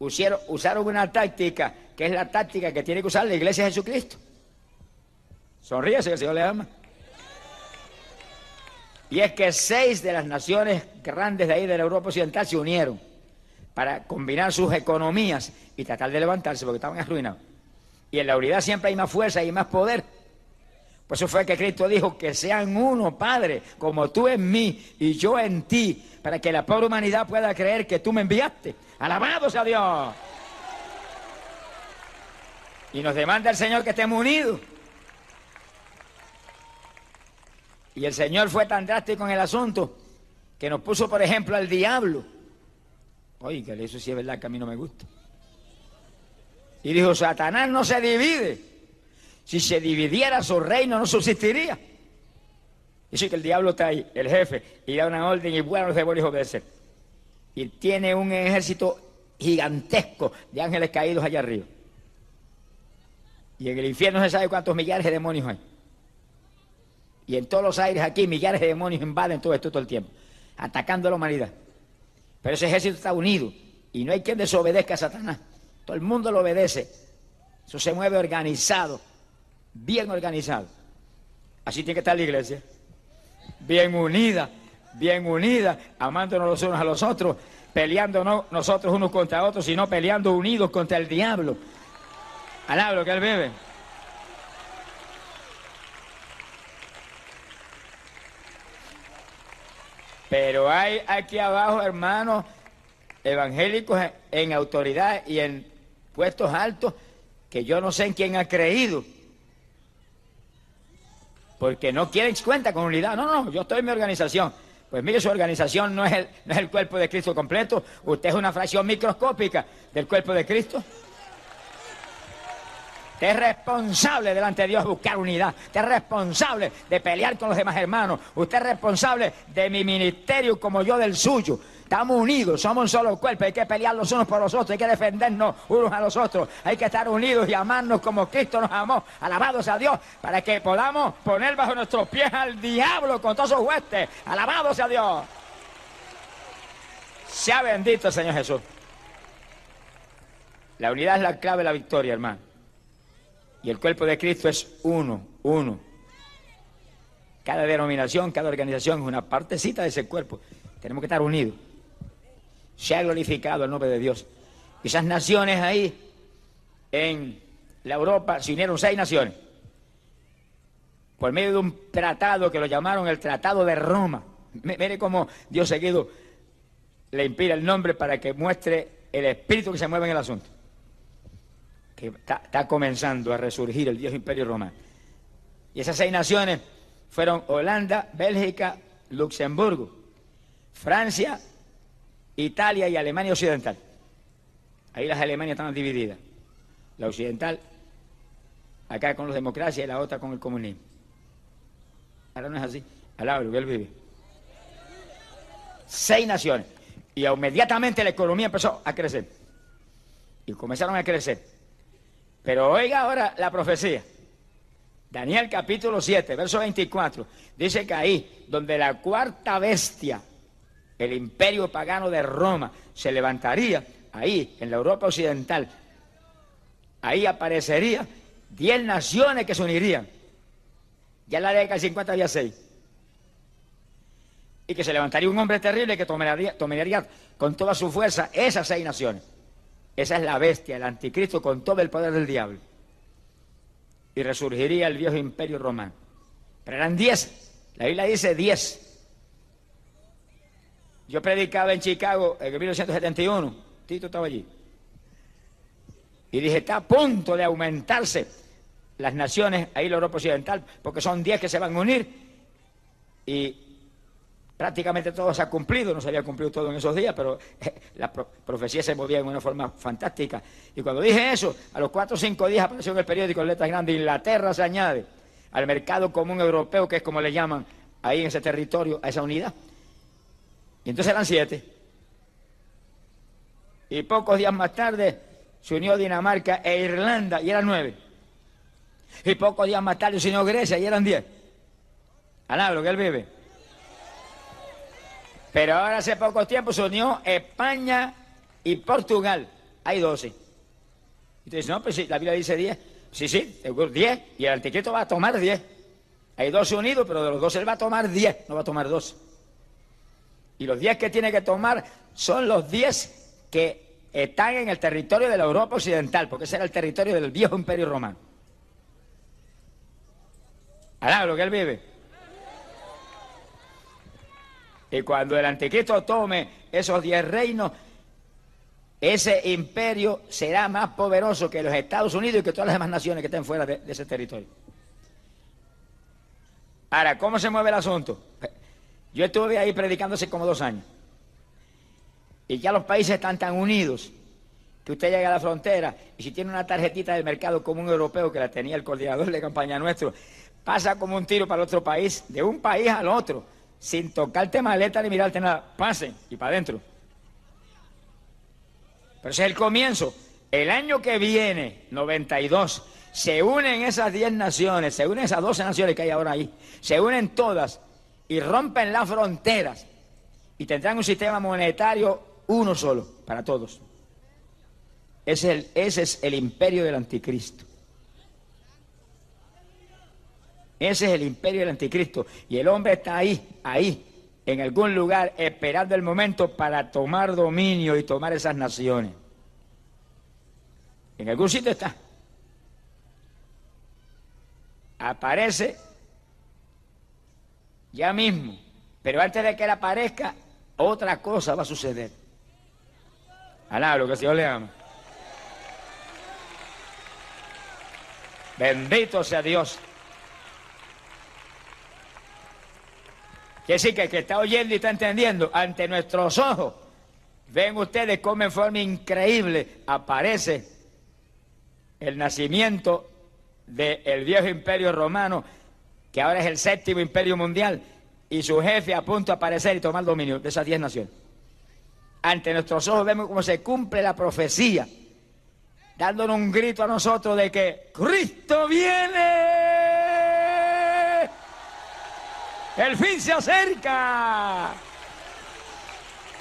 Usaron, usaron una táctica que es la táctica que tiene que usar la Iglesia de Jesucristo. Sonríase, que el Señor le ama. Y es que seis de las naciones grandes de ahí de la Europa Occidental se unieron para combinar sus economías y tratar de levantarse porque estaban arruinados. Y en la unidad siempre hay más fuerza y más poder. Por eso fue que Cristo dijo que sean uno, Padre, como tú en mí y yo en ti, para que la pobre humanidad pueda creer que tú me enviaste. ¡Alabado sea Dios! Y nos demanda el Señor que estemos unidos. Y el Señor fue tan drástico en el asunto que nos puso, por ejemplo, al diablo. Oiga, eso sí es verdad que a mí no me gusta. Y dijo, Satanás no se divide. Si se dividiera su reino, no subsistiría. Dice que el diablo está ahí, el jefe, y da una orden y bueno, los demonios obedecen. Y tiene un ejército gigantesco de ángeles caídos allá arriba. Y en el infierno se sabe cuántos millares de demonios hay. Y en todos los aires aquí, millares de demonios invaden todo esto todo el tiempo, atacando a la humanidad. Pero ese ejército está unido y no hay quien desobedezca a Satanás. Todo el mundo lo obedece. Eso se mueve organizado. Bien organizado. Así tiene que estar la iglesia. Bien unida, bien unida, amándonos los unos a los otros, peleándonos nosotros unos contra otros, sino peleando unidos contra el diablo. Alaba lo que él vive. Pero hay aquí abajo, hermanos, evangélicos en, en autoridad y en puestos altos, que yo no sé en quién ha creído. Porque no quieren cuenta con unidad. No, no, yo estoy en mi organización. Pues mire, su organización no es, el, no es el cuerpo de Cristo completo. Usted es una fracción microscópica del cuerpo de Cristo. Te es responsable delante de Dios buscar unidad. Te es responsable de pelear con los demás hermanos. Usted es responsable de mi ministerio como yo del suyo. Estamos unidos, somos un solo cuerpo, hay que pelear los unos por los otros, hay que defendernos unos a los otros, hay que estar unidos y amarnos como Cristo nos amó, alabados a Dios, para que podamos poner bajo nuestros pies al diablo con todos sus huestes, alabados a Dios. Sea bendito el Señor Jesús. La unidad es la clave de la victoria, hermano. Y el cuerpo de Cristo es uno, uno. Cada denominación, cada organización es una partecita de ese cuerpo. Tenemos que estar unidos. Sea glorificado el nombre de Dios. Esas naciones ahí, en la Europa, se unieron seis naciones. Por medio de un tratado que lo llamaron el Tratado de Roma. Mire cómo Dios seguido le inspira el nombre para que muestre el espíritu que se mueve en el asunto. Que está, está comenzando a resurgir el Dios Imperio Romano. Y esas seis naciones fueron Holanda, Bélgica, Luxemburgo, Francia, Italia y Alemania Occidental. Ahí las Alemanias estaban divididas. La occidental, acá con la democracia, y la otra con el comunismo. Ahora no es así. Alábalo, que él vive. Seis naciones. Y inmediatamente la economía empezó a crecer. Y comenzaron a crecer. Pero oiga ahora la profecía. Daniel capítulo siete, verso veinticuatro. Dice que ahí, donde la cuarta bestia, el imperio pagano de Roma, se levantaría, ahí, en la Europa occidental, ahí aparecería diez naciones que se unirían. Ya en la década del cincuenta había seis. Y que se levantaría un hombre terrible que dominaría, dominaría con toda su fuerza esas seis naciones. Esa es la bestia, el anticristo, con todo el poder del diablo. Y resurgiría el viejo imperio romano. Pero eran diez. La Biblia dice diez. Yo predicaba en Chicago en mil novecientos setenta y uno, Tito estaba allí, y dije, está a punto de aumentarse las naciones, ahí la Europa Occidental, porque son diez que se van a unir, y prácticamente todo se ha cumplido, no se había cumplido todo en esos días, pero la profecía se movía de una forma fantástica, y cuando dije eso, a los cuatro o cinco días apareció en el periódico en letras grandes, Inglaterra se añade al mercado común europeo, que es como le llaman ahí en ese territorio, a esa unidad. Y entonces eran siete. Y pocos días más tarde se unió Dinamarca e Irlanda y eran nueve. Y pocos días más tarde se unió Grecia y eran diez. Alabro que él vive. Pero ahora hace poco tiempo se unió España y Portugal. Hay doce. Y tú dices, no, pues sí, la Biblia dice diez. Sí, sí, diez. Y el anticristo va a tomar diez. Hay doce unidos, pero de los doce él va a tomar diez, no va a tomar doce. Y los diez que tiene que tomar son los diez que están en el territorio de la Europa Occidental, porque ese era el territorio del viejo Imperio Romano. Alá, lo que él vive. Y cuando el anticristo tome esos diez reinos, ese imperio será más poderoso que los Estados Unidos y que todas las demás naciones que estén fuera de, de ese territorio. Ahora, ¿cómo se mueve el asunto? Yo estuve ahí predicando hace como dos años. Y ya los países están tan unidos que usted llega a la frontera y si tiene una tarjetita del mercado común europeo que la tenía el coordinador de campaña nuestro, pasa como un tiro para el otro país, de un país al otro, sin tocarte maleta ni mirarte nada. Pasen y para adentro. Pero ese es el comienzo. El año que viene, noventa y dos, se unen esas diez naciones, se unen esas doce naciones que hay ahora ahí, se unen todas. Y rompen las fronteras y tendrán un sistema monetario uno solo, para todos. Ese es el, ese es el imperio del anticristo. Ese es el imperio del anticristo. Y el hombre está ahí, ahí, en algún lugar, esperando el momento para tomar dominio y tomar esas naciones. En algún sitio está. Aparece ya mismo, pero antes de que él aparezca, otra cosa va a suceder. Alá, lo que el Señor le ama. Bendito sea Dios. Quiere decir que el que está oyendo y está entendiendo, ante nuestros ojos, ven ustedes cómo en forma increíble aparece el nacimiento del viejo imperio romano, que ahora es el séptimo imperio mundial, y su jefe a punto de aparecer y tomar dominio de esas diez naciones. Ante nuestros ojos vemos cómo se cumple la profecía, dándonos un grito a nosotros de que ¡Cristo viene! ¡El fin se acerca!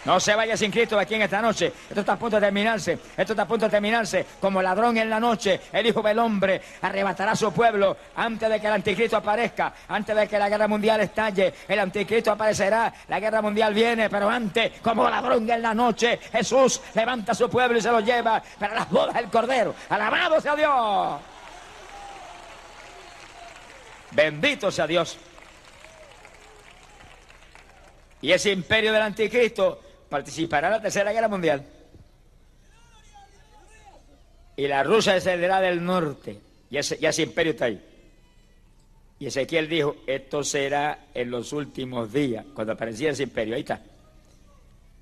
No se vaya sin Cristo aquí en esta noche. Esto está a punto de terminarse. Esto está a punto de terminarse. Como ladrón en la noche, el Hijo del Hombre arrebatará a su pueblo antes de que el Anticristo aparezca, antes de que la guerra mundial estalle. El Anticristo aparecerá, la guerra mundial viene, pero antes, como ladrón en la noche, Jesús levanta a su pueblo y se lo lleva para las bodas del Cordero. ¡Alabado sea Dios! ¡Bendito sea Dios! Y ese imperio del Anticristo participará en la Tercera Guerra Mundial. Y la Rusia descenderá del norte. Y ese, y ese imperio está ahí. Y Ezequiel dijo, esto será en los últimos días, cuando aparecía ese imperio. Ahí está.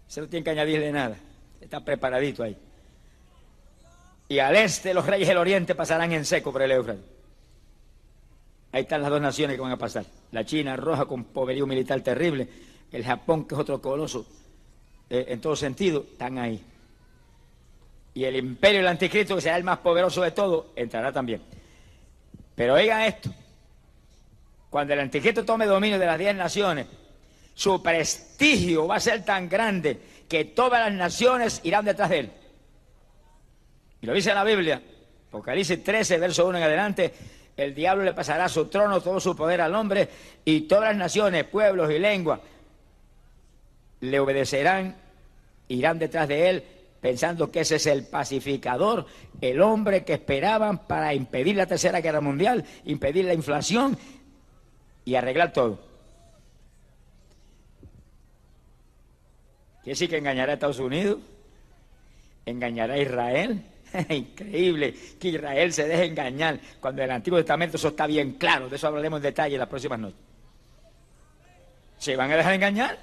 Se no tiene que añadirle nada. Está preparadito ahí. Y al este, los reyes del oriente pasarán en seco por el Éufrates. Ahí están las dos naciones que van a pasar. La China roja con poderío militar terrible. El Japón, que es otro coloso. Eh, en todo sentido, están ahí. Y el imperio del Anticristo, que será el más poderoso de todos, entrará también. Pero oigan esto, cuando el Anticristo tome dominio de las diez naciones, su prestigio va a ser tan grande que todas las naciones irán detrás de él. Y lo dice la Biblia, Apocalipsis trece, verso uno en adelante, el diablo le pasará su trono, todo su poder al hombre, y todas las naciones, pueblos y lenguas, le obedecerán, irán detrás de él, pensando que ese es el pacificador, el hombre que esperaban para impedir la Tercera Guerra Mundial, impedir la inflación y arreglar todo. Quiere decir que engañará a Estados Unidos, engañará a Israel. Increíble que Israel se deje engañar, cuando en el Antiguo Testamento eso está bien claro. De eso hablaremos en detalle las próximas noches. ¿Se van a dejar engañar?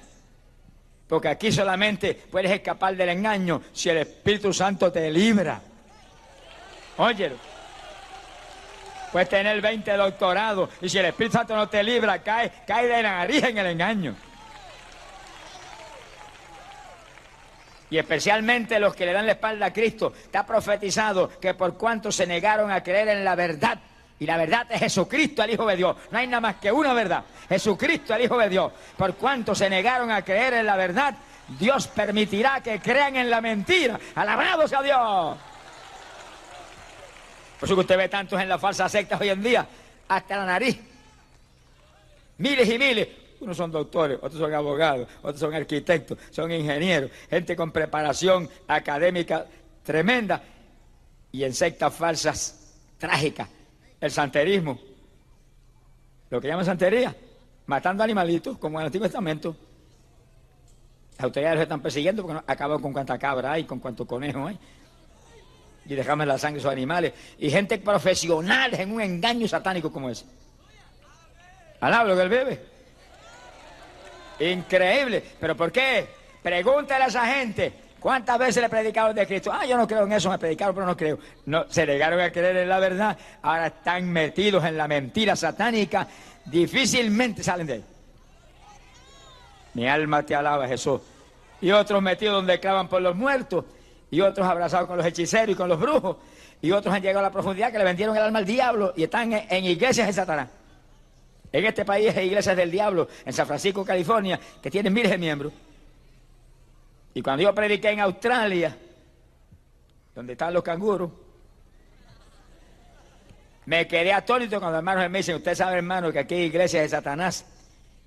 Porque aquí solamente puedes escapar del engaño si el Espíritu Santo te libra. Óyelo. Puedes tener veinte doctorados y si el Espíritu Santo no te libra, cae, cae de nariz en el engaño. Y especialmente los que le dan la espalda a Cristo. Está profetizado que por cuanto se negaron a creer en la verdad, y la verdad es Jesucristo, el Hijo de Dios. No hay nada más que una verdad. Jesucristo, el Hijo de Dios. Por cuanto se negaron a creer en la verdad, Dios permitirá que crean en la mentira. ¡Alabado sea Dios! Por eso que usted ve tantos en las falsas sectas hoy en día, hasta la nariz. Miles y miles. Unos son doctores, otros son abogados, otros son arquitectos, son ingenieros, gente con preparación académica tremenda. Y en sectas falsas, trágicas. El santerismo, lo que llaman santería, matando animalitos, como en el Antiguo Testamento. Las autoridades los están persiguiendo porque no, acaban con cuanta cabra hay, con cuánto conejo hay. Y dejamos la sangre de esos animales. Y gente profesional en un engaño satánico como ese. Alaba lo que él bebe. Increíble. ¿Pero por qué? Pregúntale a esa gente. ¿Cuántas veces le predicaron de Cristo? Ah, yo no creo en eso, me predicaron, pero no creo. No, se negaron a creer en la verdad, ahora están metidos en la mentira satánica, difícilmente salen de ahí. Mi alma te alaba, Jesús. Y otros metidos donde clavan por los muertos, y otros abrazados con los hechiceros y con los brujos, y otros han llegado a la profundidad que le vendieron el alma al diablo, y están en, en iglesias de Satanás. En este país hay iglesias del diablo, en San Francisco, California, que tienen miles de miembros. Y cuando yo prediqué en Australia, donde están los canguros, me quedé atónito cuando hermanos me dicen, usted sabe, hermano, que aquí hay iglesias de Satanás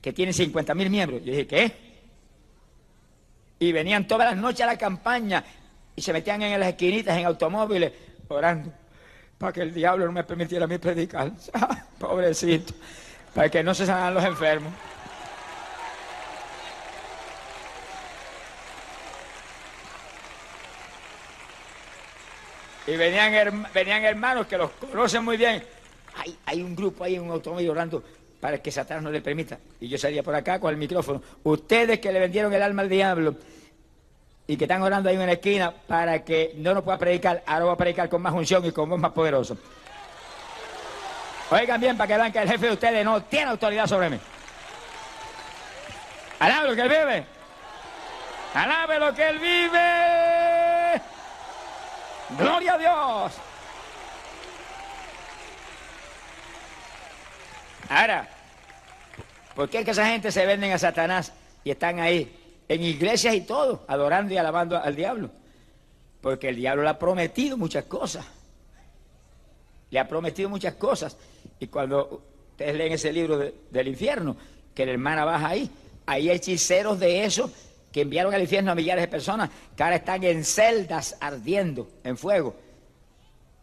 que tienen cincuenta mil miembros. Yo dije, ¿qué? Y venían todas las noches a la campaña y se metían en las esquinitas, en automóviles, orando, para que el diablo no me permitiera a mí predicar. Pobrecito, para que no se sanaran los enfermos. Y venían, herma, venían hermanos que los conocen muy bien. Hay, hay un grupo ahí en un automóvil orando para que Satanás no le permita. Y yo salía por acá con el micrófono. Ustedes que le vendieron el alma al diablo y que están orando ahí en la esquina para que no nos pueda predicar, ahora voy a predicar con más unción y con voz más poderoso. Oigan bien para que vean que el jefe de ustedes no tiene autoridad sobre mí. Alabe lo que él vive. Alabe lo que él vive. Gloria a Dios. Ahora, ¿por qué es que esa gente se venden a Satanás y están ahí en iglesias y todo, adorando y alabando al diablo? Porque el diablo le ha prometido muchas cosas. Le ha prometido muchas cosas. Y cuando ustedes leen ese libro de, del infierno, que la hermana baja ahí, hay hechiceros de esos que enviaron al infierno a millares de personas, que ahora están en celdas ardiendo, en fuego.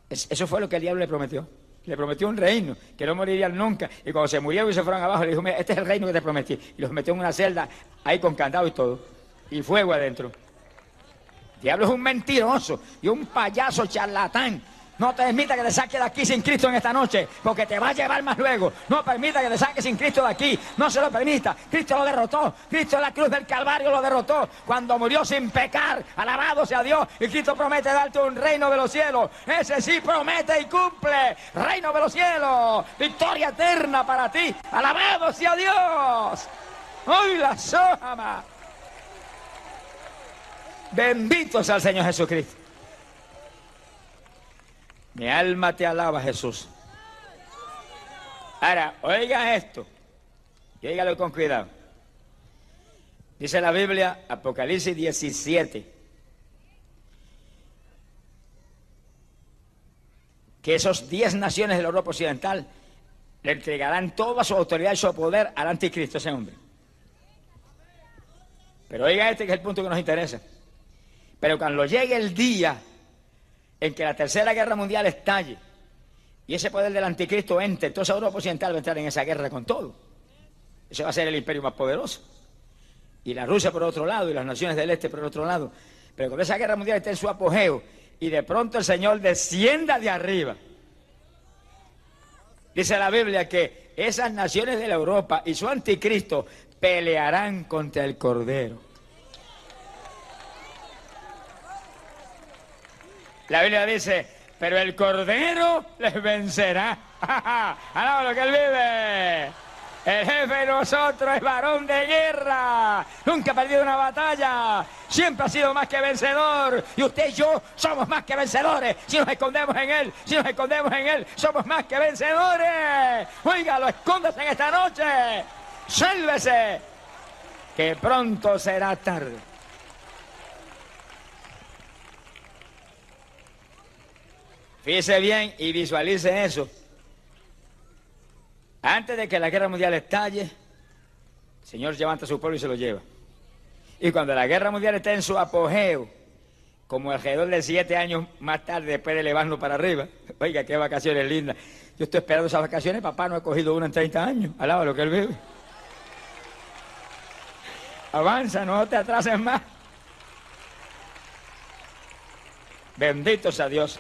Es, eso fue lo que el diablo le prometió. Le prometió un reino, que no morirían nunca. Y cuando se murieron y se fueron abajo, le dijo, mira, este es el reino que te prometí. Y los metió en una celda, ahí con candado y todo. Y fuego adentro. El diablo es un mentiroso y un payaso charlatán. No te permita que te saque de aquí sin Cristo en esta noche, porque te va a llevar más luego. No permita que te saque sin Cristo de aquí. No se lo permita. Cristo lo derrotó. Cristo en la cruz del Calvario lo derrotó. Cuando murió sin pecar, alabado sea Dios. Y Cristo promete darte un reino de los cielos. Ese sí promete y cumple. Reino de los cielos. Victoria eterna para ti. Alabado sea Dios. ¡Hoy la sojama! Bendito sea el Señor Jesucristo. Mi alma te alaba, Jesús. Ahora, oiga esto. Y oígalo con cuidado. Dice la Biblia, Apocalipsis diecisiete, que esos diez naciones de la Europa Occidental le entregarán toda su autoridad y su poder al anticristo, ese hombre. Pero oiga este, que es el punto que nos interesa. Pero cuando llegue el día en que la tercera guerra mundial estalle y ese poder del anticristo entre, entonces Europa Occidental va a entrar en esa guerra con todo. Ese va a ser el imperio más poderoso. Y la Rusia por otro lado, y las naciones del este por otro lado. Pero cuando esa guerra mundial esté en su apogeo, y de pronto el Señor descienda de arriba, dice la Biblia que esas naciones de la Europa y su anticristo pelearán contra el Cordero. La Biblia dice, pero el Cordero les vencerá. ¡Alaba lo que él vive! El jefe de nosotros es varón de guerra. Nunca ha perdido una batalla. Siempre ha sido más que vencedor. Y usted y yo somos más que vencedores. Si nos escondemos en él, si nos escondemos en él, somos más que vencedores. Óigalo, escóndase en esta noche. Sálvese, que pronto será tarde. Fíjese bien y visualice eso. Antes de que la guerra mundial estalle, el Señor levanta a su pueblo y se lo lleva. Y cuando la guerra mundial esté en su apogeo, como alrededor de siete años más tarde, después de elevarnos para arriba, oiga, qué vacaciones lindas. Yo estoy esperando esas vacaciones, papá no ha cogido una en treinta años. Alaba lo que él vive. Avanza, no te atrases más. Bendito sea Dios.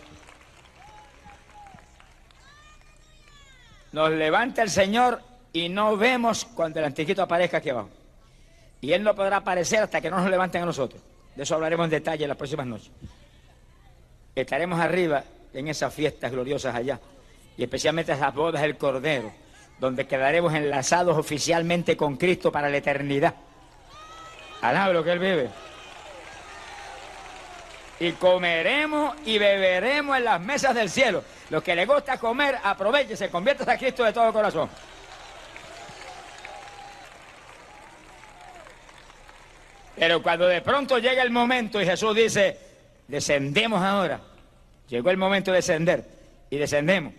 Nos levanta el Señor y no vemos cuando el anticristo aparezca aquí abajo. Y él no podrá aparecer hasta que no nos levanten a nosotros. De eso hablaremos en detalle en las próximas noches. Estaremos arriba en esas fiestas gloriosas allá. Y especialmente esas bodas del Cordero, donde quedaremos enlazados oficialmente con Cristo para la eternidad. Alaba lo que él vive. Y comeremos y beberemos en las mesas del cielo. Los que les gusta comer, aprovéchese, conviértase a Cristo de todo corazón. Pero cuando de pronto llega el momento y Jesús dice, descendemos ahora. Llegó el momento de descender y descendemos.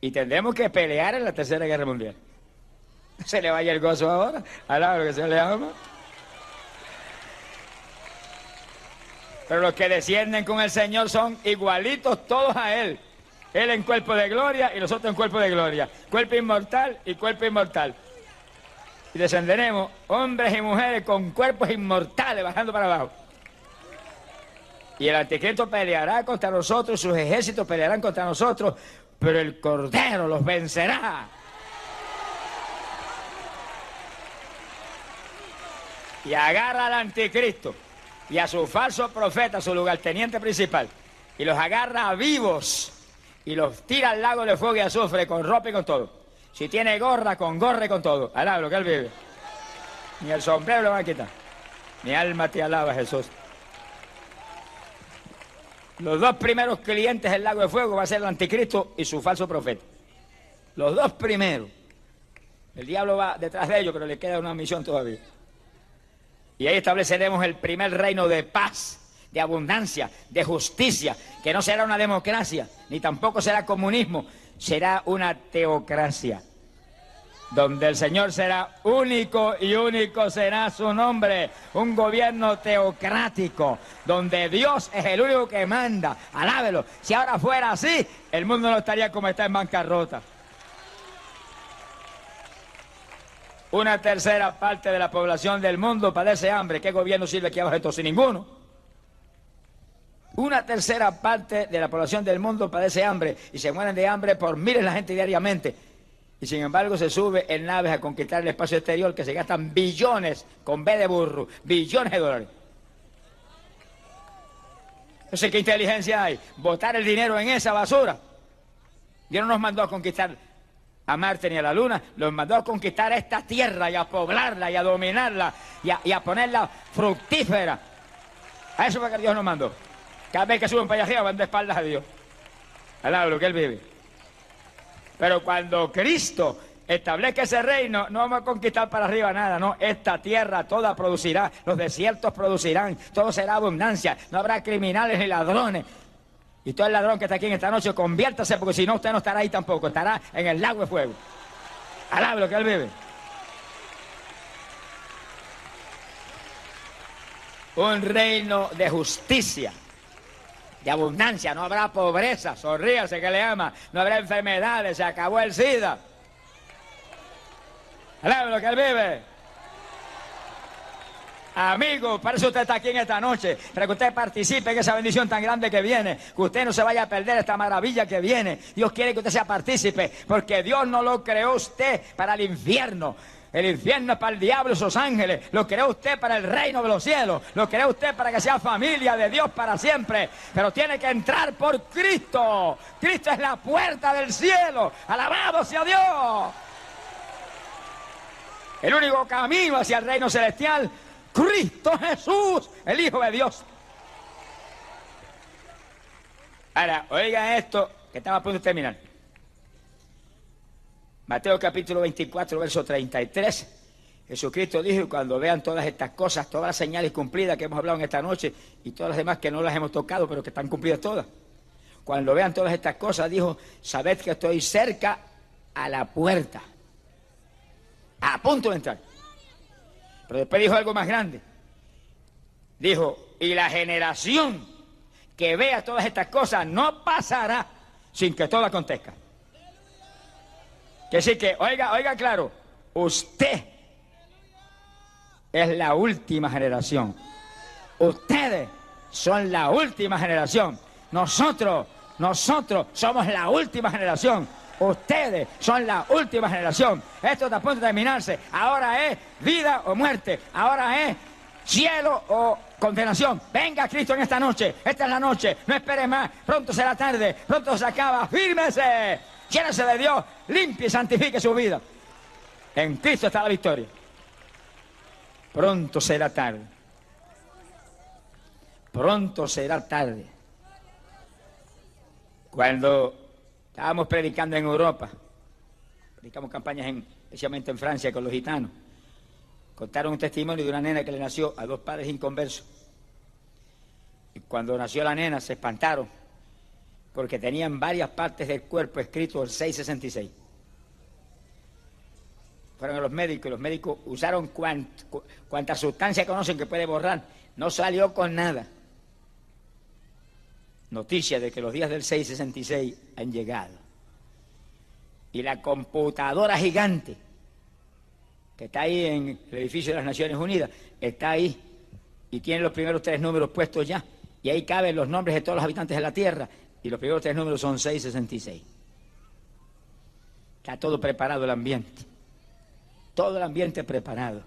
Y tendremos que pelear en la tercera guerra mundial. Se le vaya el gozo ahora, alaba lo que se le ama. Pero los que descienden con el Señor son igualitos todos a Él. Él en cuerpo de gloria y nosotros en cuerpo de gloria. Cuerpo inmortal y cuerpo inmortal. Y descenderemos hombres y mujeres con cuerpos inmortales bajando para abajo. Y el anticristo peleará contra nosotros, sus ejércitos pelearán contra nosotros, pero el Cordero los vencerá. y agarra al anticristo y a su falso profeta, su lugarteniente principal, y los agarra vivos y los tira al lago de fuego y azufre con ropa y con todo. Si tiene gorra, con gorra y con todo. Alabro que él vive. Ni el sombrero lo van a quitar. Mi alma te alaba, Jesús. Los dos primeros clientes del lago de fuego va a ser el anticristo y su falso profeta. Los dos primeros. El diablo va detrás de ellos, pero le queda una misión todavía. Y ahí estableceremos el primer reino de paz, de abundancia, de justicia, que no será una democracia, ni tampoco será comunismo, será una teocracia, donde el Señor será único y único será su nombre, un gobierno teocrático, donde Dios es el único que manda. Alábelo. Si ahora fuera así, el mundo no estaría como está, en bancarrota. Una tercera parte de la población del mundo padece hambre. ¿Qué gobierno sirve aquí abajo entonces? Ninguno. Una tercera parte de la población del mundo padece hambre y se mueren de hambre por miles la gente diariamente. Y sin embargo se sube en naves a conquistar el espacio exterior, que se gastan billones, con B de burro, billones de dólares. No sé qué inteligencia hay, botar el dinero en esa basura. Dios no nos mandó a conquistar a Marte ni a la Luna, los mandó a conquistar esta tierra y a poblarla y a dominarla y a, y a ponerla fructífera. A eso fue que Dios nos mandó. Cada vez que suben para allá arriba van de espaldas a Dios. Al lado de lo que Él vive. Pero cuando Cristo establezca ese reino, no vamos a conquistar para arriba nada, no. Esta tierra toda producirá, los desiertos producirán, todo será abundancia, no habrá criminales ni ladrones. Y todo el ladrón que está aquí en esta noche, conviértase, porque si no, usted no estará ahí tampoco, estará en el lago de fuego. Alabe lo que Él vive. Un reino de justicia, de abundancia, no habrá pobreza, sonríase que le ama, no habrá enfermedades, se acabó el SIDA. Alabe lo que Él vive. Amigo, para eso usted está aquí en esta noche, para que usted participe en esa bendición tan grande que viene, que usted no se vaya a perder esta maravilla que viene. Dios quiere que usted sea partícipe, porque Dios no lo creó usted para el infierno. El infierno es para el diablo y sus ángeles. Lo creó usted para el reino de los cielos. Lo creó usted para que sea familia de Dios para siempre. Pero tiene que entrar por Cristo. Cristo es la puerta del cielo. ¡Alabado sea Dios! El único camino hacia el reino celestial, Cristo Jesús, el Hijo de Dios. Ahora, oiga esto, que estamos a punto de terminar. Mateo capítulo veinticuatro, verso treinta y tres, Jesucristo dijo, y cuando vean todas estas cosas, todas las señales cumplidas que hemos hablado en esta noche, y todas las demás que no las hemos tocado, pero que están cumplidas todas. Cuando vean todas estas cosas, dijo, sabed que estoy cerca a la puerta, a punto de entrar. Pero después dijo algo más grande. Dijo, y la generación que vea todas estas cosas no pasará sin que todo acontezca. Que sí, que, oiga, oiga claro, usted es la última generación. Ustedes son la última generación. Nosotros, nosotros somos la última generación. Ustedes son la última generación. Esto está a punto de terminarse. Ahora es vida o muerte. Ahora es cielo o condenación. Venga Cristo en esta noche. Esta es la noche. No espere más. Pronto será tarde. Pronto se acaba. ¡Fírmese! Llénese de Dios, limpie y santifique su vida. En Cristo está la victoria. Pronto será tarde. Pronto será tarde. Cuando estábamos predicando en Europa, predicamos campañas en, especialmente en Francia con los gitanos, contaron un testimonio de una nena que le nació a dos padres inconversos. Y cuando nació la nena se espantaron, porque tenían varias partes del cuerpo escrito el seiscientos sesenta y seis. Fueron a los médicos y los médicos usaron cuant, cu, cuanta sustancia conocen que puede borrar. No salió con nada. Noticia de que los días del seiscientos sesenta y seis han llegado. Y la computadora gigante, que está ahí en el edificio de las Naciones Unidas, está ahí y tiene los primeros tres números puestos ya. Y ahí caben los nombres de todos los habitantes de la Tierra. Y los primeros tres números son seiscientos sesenta y seis. Está todo preparado el ambiente. Todo el ambiente preparado.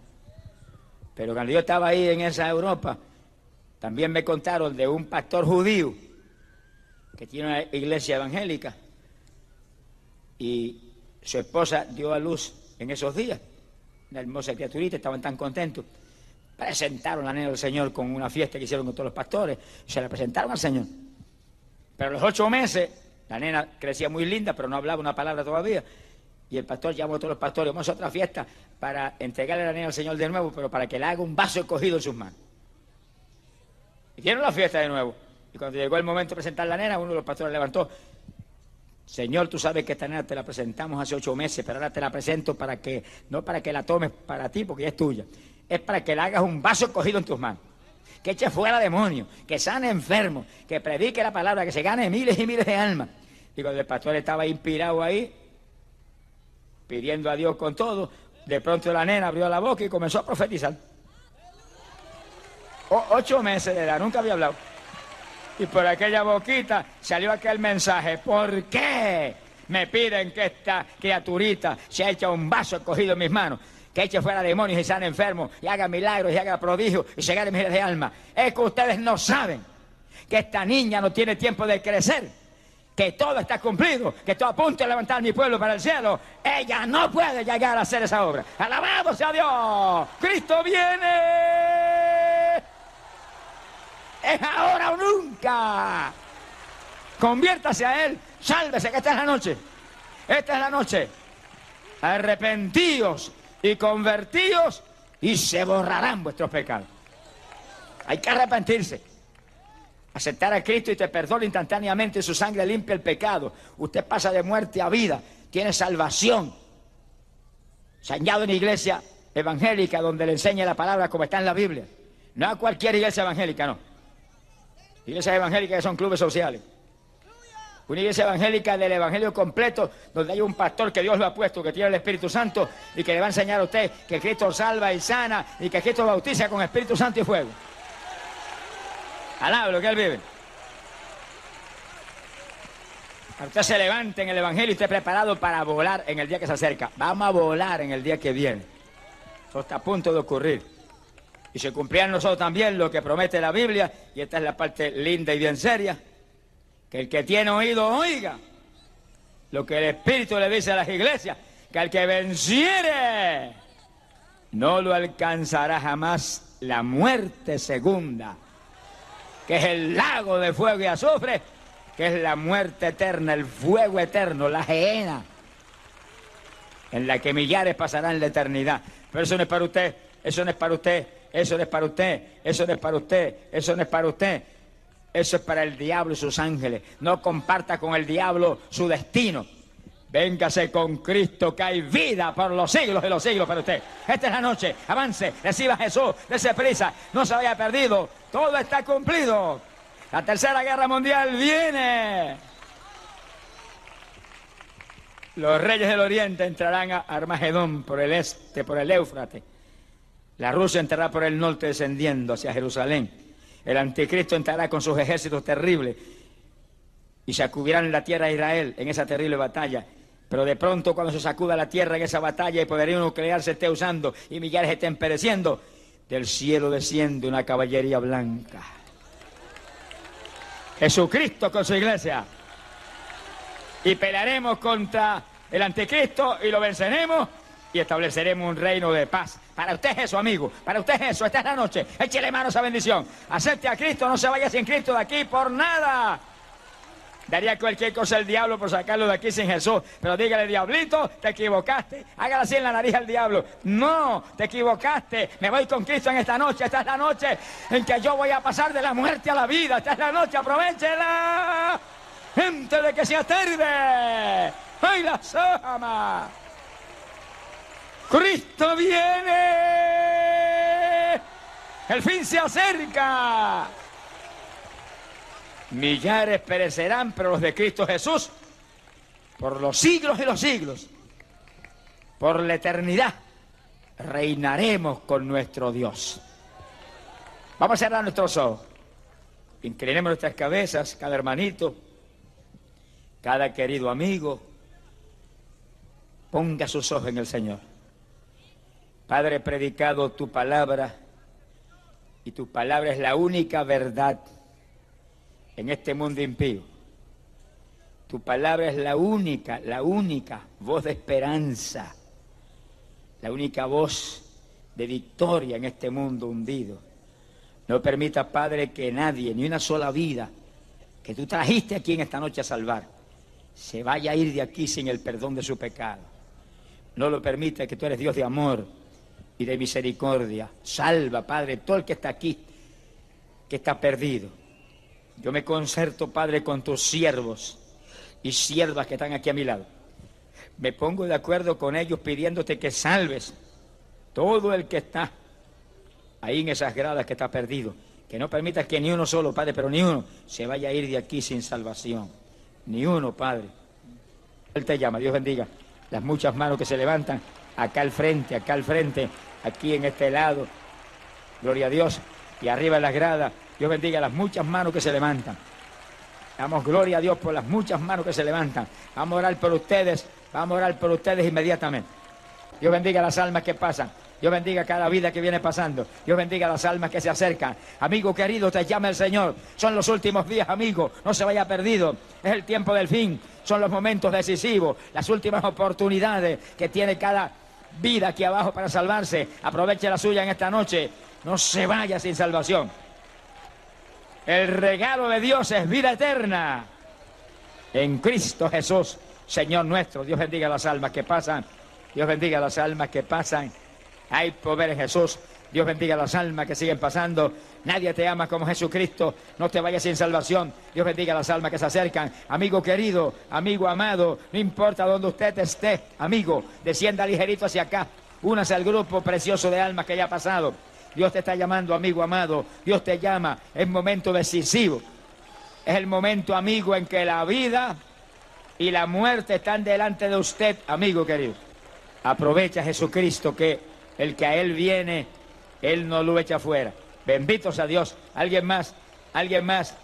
Pero cuando yo estaba ahí en esa Europa, también me contaron de un pastor judío que tiene una iglesia evangélica y su esposa dio a luz en esos días, una hermosa criaturita, estaban tan contentos. Presentaron la nena del Señor con una fiesta que hicieron con todos los pastores, se la presentaron al Señor. Pero a los ocho meses, la nena crecía muy linda, pero no hablaba una palabra todavía. Y el pastor llamó a todos los pastores, vamos a otra fiesta para entregarle a la nena al Señor de nuevo, pero para que le haga un vaso escogido en sus manos. Hicieron la fiesta de nuevo. Y cuando llegó el momento de presentar a la nena, uno de los pastores levantó. Señor, tú sabes que esta nena te la presentamos hace ocho meses, pero ahora te la presento para que, no para que la tomes para ti, porque ya es tuya. Es para que le hagas un vaso escogido en tus manos. Que eche fuera demonios, que sane enfermos, que predique la palabra, que se gane miles y miles de almas. Y cuando el pastor estaba inspirado ahí, pidiendo a Dios con todo, de pronto la nena abrió la boca y comenzó a profetizar. O, ocho meses de edad, nunca había hablado. Y por aquella boquita salió aquel mensaje. ¿Por qué me piden que esta criaturita se eche un vaso escogido en mis manos? Que eche fuera demonios y sane enfermos, y haga milagros, y haga prodigios, y se gane miles de almas. Es que ustedes no saben que esta niña no tiene tiempo de crecer, que todo está cumplido, que estoy a punto de levantar mi pueblo para el cielo. Ella no puede llegar a hacer esa obra. ¡Alabado sea Dios! ¡Cristo viene! ¡Es ahora o nunca! Conviértase a Él, sálvese, que esta es la noche. Esta es la noche. Arrepentíos y convertíos y se borrarán vuestros pecados. Hay que arrepentirse. Aceptar a Cristo y te perdona instantáneamente, su sangre limpia el pecado. Usted pasa de muerte a vida, tiene salvación. Se ha hallado en iglesia evangélica donde le enseña la palabra como está en la Biblia. No a cualquier iglesia evangélica, no. Iglesias evangélicas que son clubes sociales. Una iglesia evangélica del evangelio completo, donde hay un pastor que Dios lo ha puesto, que tiene el Espíritu Santo y que le va a enseñar a usted que Cristo salva y sana y que Cristo bautiza con Espíritu Santo y fuego. Alaba lo que Él vive. Cuando usted se levante en el evangelio y esté preparado para volar en el día que se acerca. Vamos a volar en el día que viene. Eso está a punto de ocurrir. Y se cumplirá en nosotros también lo que promete la Biblia, y esta es la parte linda y bien seria. Que el que tiene oído, oiga lo que el Espíritu le dice a las iglesias. Que el que venciere no lo alcanzará jamás la muerte segunda, que es el lago de fuego y azufre, que es la muerte eterna, el fuego eterno, la gehenna, en la que millares pasarán la eternidad. Pero eso no es para usted, eso no es para usted, eso no es para usted, eso no es para usted, eso no es para usted. Eso es para el diablo y sus ángeles. No comparta con el diablo su destino. Véngase con Cristo, que hay vida por los siglos de los siglos para usted. Esta es la noche. Avance, reciba a Jesús, dése prisa, no se vaya perdido. Todo está cumplido. La tercera guerra mundial viene. Los reyes del oriente entrarán a Armagedón por el este, por el Éufrates. La Rusia entrará por el norte descendiendo hacia Jerusalén. El anticristo entrará con sus ejércitos terribles y sacudirán la tierra de Israel en esa terrible batalla. Pero de pronto, cuando se sacuda la tierra en esa batalla y poderío nuclear se esté usando y millares estén pereciendo, del cielo desciende una caballería blanca. Jesucristo con su iglesia. Y pelearemos contra el anticristo y lo venceremos. Y estableceremos un reino de paz. Para usted es eso, amigo. Para usted es eso. Esta es la noche. Échele mano a esa bendición. Acepte a Cristo. No se vaya sin Cristo de aquí por nada. Daría cualquier cosa al diablo por sacarlo de aquí sin Jesús. Pero dígale, diablito, te equivocaste. Hágale así en la nariz al diablo. No, te equivocaste. Me voy con Cristo en esta noche. Esta es la noche en que yo voy a pasar de la muerte a la vida. Esta es la noche. Aprovéchela. Gente de que se aterbe. ¡Ay, la soja! ¡Cristo viene! ¡El fin se acerca! Millares perecerán, pero los de Cristo Jesús, por los siglos de los siglos, por la eternidad, reinaremos con nuestro Dios. Vamos a cerrar nuestros ojos. Inclinemos nuestras cabezas, cada hermanito, cada querido amigo. Ponga sus ojos en el Señor. Padre, he predicado tu palabra y tu palabra es la única verdad en este mundo impío. Tu palabra es la única, la única voz de esperanza, la única voz de victoria en este mundo hundido. No permita, Padre, que nadie, ni una sola vida que tú trajiste aquí en esta noche a salvar, se vaya a ir de aquí sin el perdón de su pecado. No lo permita, que tú eres Dios de amor y de misericordia. Salva, Padre, todo el que está aquí, que está perdido. Yo me concerto, Padre, con tus siervos y siervas que están aquí a mi lado. Me pongo de acuerdo con ellos pidiéndote que salves todo el que está ahí en esas gradas, que está perdido, que no permitas que ni uno solo, Padre, pero ni uno se vaya a ir de aquí sin salvación, ni uno, Padre. Él te llama. Dios bendiga las muchas manos que se levantan acá al frente, acá al frente, aquí en este lado, gloria a Dios, y arriba en las gradas. Dios bendiga las muchas manos que se levantan. Damos gloria a Dios por las muchas manos que se levantan. Vamos a orar por ustedes, vamos a orar por ustedes inmediatamente. Dios bendiga las almas que pasan. Dios bendiga cada vida que viene pasando. Dios bendiga las almas que se acercan. Amigo querido, te llama el Señor. Son los últimos días, amigo. No se vaya perdido. Es el tiempo del fin. Son los momentos decisivos. Las últimas oportunidades que tiene cada vida aquí abajo para salvarse. Aproveche la suya en esta noche. No se vaya sin salvación. El regalo de Dios es vida eterna en Cristo Jesús, Señor nuestro. Dios bendiga las almas que pasan. Dios bendiga las almas que pasan. Hay poder en Jesús. Dios bendiga las almas que siguen pasando. Nadie te ama como Jesucristo. No te vayas sin salvación. Dios bendiga las almas que se acercan. Amigo querido, amigo amado, no importa dónde usted esté, amigo, descienda ligerito hacia acá. Únase al grupo precioso de almas que ya ha pasado. Dios te está llamando, amigo amado. Dios te llama. Es momento decisivo. Es el momento, amigo, en que la vida y la muerte están delante de usted, amigo querido. Aprovecha a Jesucristo, que el que a Él viene, Él no lo echa fuera. Bendito sea Dios. Alguien más, alguien más.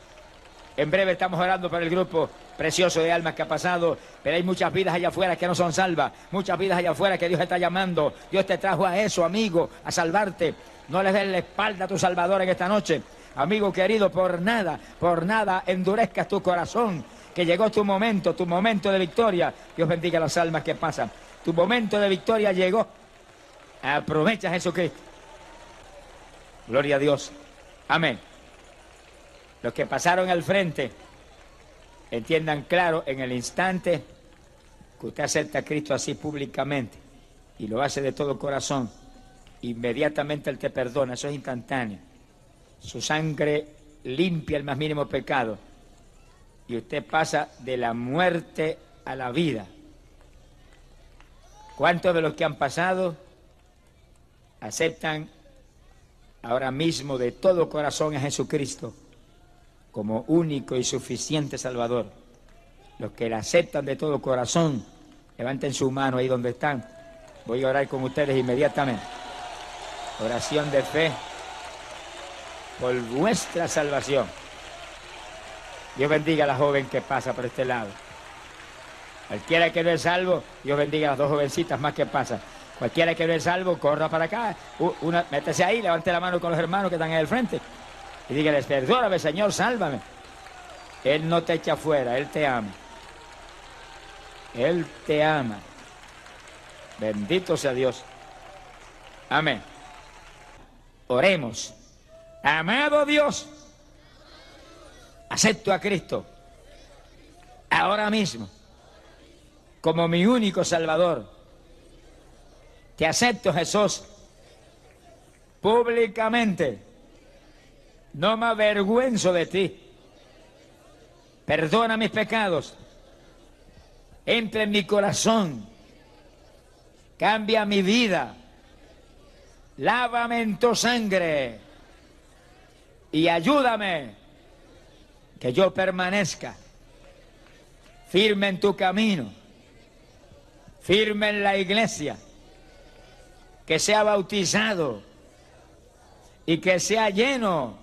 En breve estamos orando por el grupo precioso de almas que ha pasado, pero hay muchas vidas allá afuera que no son salvas, muchas vidas allá afuera que Dios está llamando. Dios te trajo a eso, amigo, a salvarte. No le des la espalda a tu Salvador en esta noche. Amigo querido, por nada, por nada endurezcas tu corazón, que llegó tu momento, tu momento de victoria. Dios bendiga las almas que pasan. Tu momento de victoria llegó. Aprovecha a Jesucristo. Gloria a Dios. Amén. Los que pasaron al frente, entiendan claro, en el instante que usted acepta a Cristo así públicamente y lo hace de todo corazón, inmediatamente Él te perdona. Eso es instantáneo. Su sangre limpia el más mínimo pecado y usted pasa de la muerte a la vida. ¿Cuántos de los que han pasado aceptan ahora mismo de todo corazón a Jesucristo como único y suficiente Salvador? Los que la aceptan de todo corazón, levanten su mano ahí donde están. Voy a orar con ustedes inmediatamente. Oración de fe por vuestra salvación. Dios bendiga a la joven que pasa por este lado. Cualquiera que no es salvo, Dios bendiga a las dos jovencitas más que pasan. Cualquiera que no es salvo, corra para acá. Una, métese ahí, levante la mano con los hermanos que están en el frente. Y dígales, perdóname, Señor, sálvame. Él no te echa fuera, Él te ama. Él te ama. Bendito sea Dios. Amén. Oremos. Amado Dios, acepto a Cristo ahora mismo como mi único Salvador. Te acepto, Jesús, públicamente. No me avergüenzo de ti. Perdona mis pecados. Entra en mi corazón. Cambia mi vida. Lávame en tu sangre. Y ayúdame que yo permanezca firme en tu camino, firme en la iglesia, que sea bautizado y que sea lleno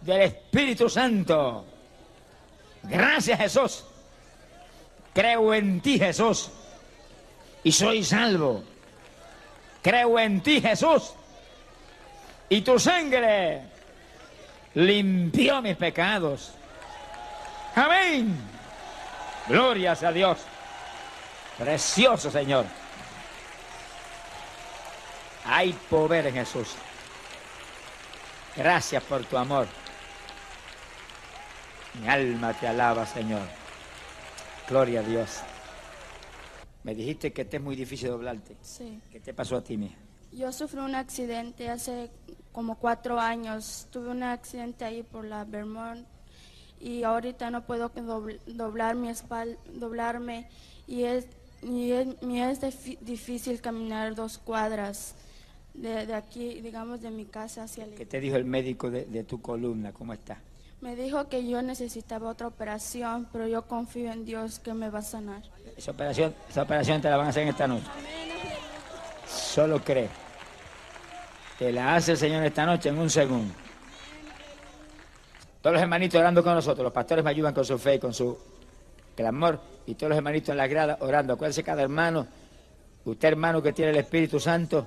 del Espíritu Santo. Gracias, Jesús. Creo en ti, Jesús, y soy salvo. Creo en ti, Jesús, y tu sangre limpió mis pecados. Amén. Glorias a Dios. Precioso Señor. Hay poder en Jesús. Gracias por tu amor. Mi alma te alaba, Señor. Gloria a Dios. Me dijiste que te es muy difícil doblarte. Sí. ¿Qué te pasó a ti, mija? Yo sufrí un accidente hace como cuatro años. Tuve un accidente ahí por la Vermont y ahorita no puedo doblar mi espalda, doblarme. Y es, y es, y es difícil caminar dos cuadras de, de aquí, digamos, de mi casa hacia el... ¿Qué te dijo el médico de, de tu columna? ¿Cómo está? Me dijo que yo necesitaba otra operación, pero yo confío en Dios que me va a sanar. Esa operación, esa operación te la van a hacer en esta noche. Amén. Solo cree. Te la hace el Señor esta noche en un segundo. Todos los hermanitos orando con nosotros. Los pastores me ayudan con su fe y con su clamor. Y todos los hermanitos en la grada orando. Acuérdense, cada hermano, usted hermano que tiene el Espíritu Santo,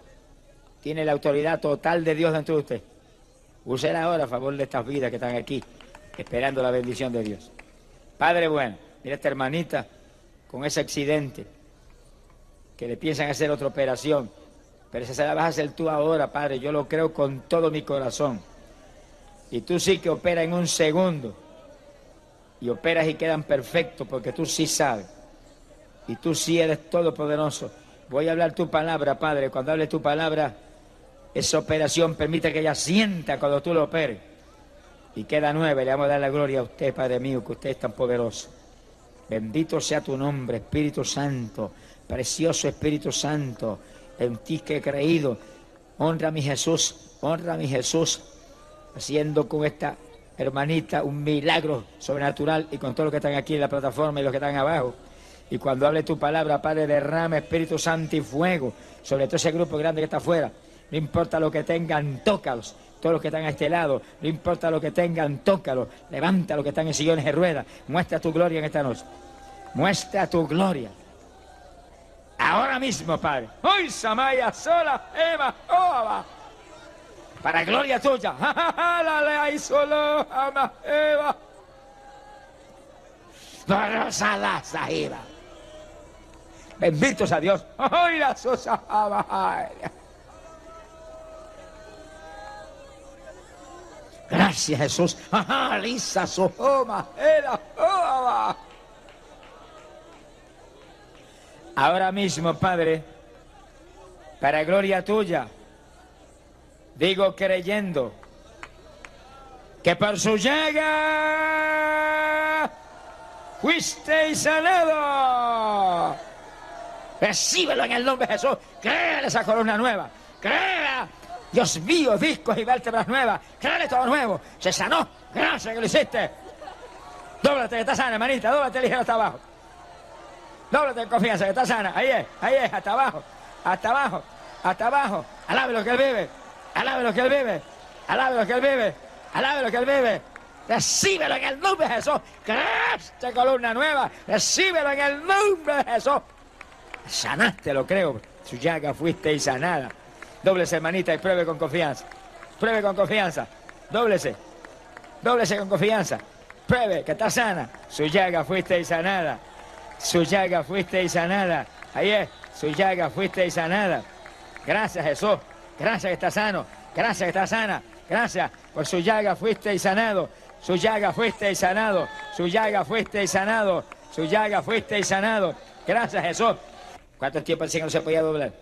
tiene la autoridad total de Dios dentro de usted. Úsela ahora a favor de estas vidas que están aquí, esperando la bendición de Dios. Padre bueno, mira esta hermanita con ese accidente, que le piensan hacer otra operación, pero esa se la vas a hacer tú ahora, Padre. Yo lo creo con todo mi corazón. Y tú sí que operas en un segundo, y operas y quedan perfectos, porque tú sí sabes, y tú sí eres todopoderoso. Voy a hablar tu palabra, Padre. Cuando hable tu palabra, esa operación permite que ella sienta cuando tú lo operes, y queda nueva. Le vamos a dar la gloria a usted, Padre mío, que usted es tan poderoso. Bendito sea tu nombre, Espíritu Santo. Precioso Espíritu Santo, en ti que he creído. Honra a mi Jesús, honra a mi Jesús, haciendo con esta hermanita un milagro sobrenatural y con todos los que están aquí en la plataforma y los que están abajo. Y cuando hable tu palabra, Padre, derrama Espíritu Santo y fuego sobre todo ese grupo grande que está afuera. No importa lo que tengan, tócalos. Todos los que están a este lado, no importa lo que tengan, tócalos. Levanta los que están en sillones de ruedas. Muestra tu gloria en esta noche. Muestra tu gloria. Ahora mismo, Padre. Hoy Samaya, sola, Eva, Oba. Para gloria tuya. Jalale, solo, ama, Eva. Dorosala, Sahiba. Benditos a Dios. Hoy la sosa, ama. Gracias, Jesús. Ajá, lisa, sojoma, Eva, Oba. Ahora mismo, Padre, para gloria tuya, digo creyendo que por su llaga fuisteis sanados. Recíbelo en el nombre de Jesús. Créale esa corona nueva. Créala. Dios mío, discos y vértebras nuevas. Créale todo nuevo. Se sanó. Gracias que lo hiciste. Dóblate que está sana, hermanita. Dóblate ligero hasta abajo. Dóblate en confianza, que está sana. Ahí es, ahí es, hasta abajo, hasta abajo, hasta abajo. Alabe lo que Él vive, alabe lo que Él vive, alabe lo que Él vive, alabe lo que Él vive. Recíbelo en el nombre de Jesús. Esta columna nueva, recíbelo en el nombre de Jesús. Sanaste, lo creo. Su llaga fuiste y sanada. Dóblese, hermanita, y pruebe con confianza. Pruebe con confianza. Dóblese. Dóblese con confianza. Pruebe que está sana. Su llaga fuiste y sanada. Su llaga fuiste y sanada. Ahí es, su llaga fuiste y sanada. Gracias, Jesús. Gracias que está sano. Gracias que está sana. Gracias por su llaga fuiste y sanado. Su llaga fuiste y sanado. Su llaga fuiste y sanado. Su llaga fuiste y sanado. Gracias, Jesús. ¿Cuánto tiempo el Señor no se podía doblar?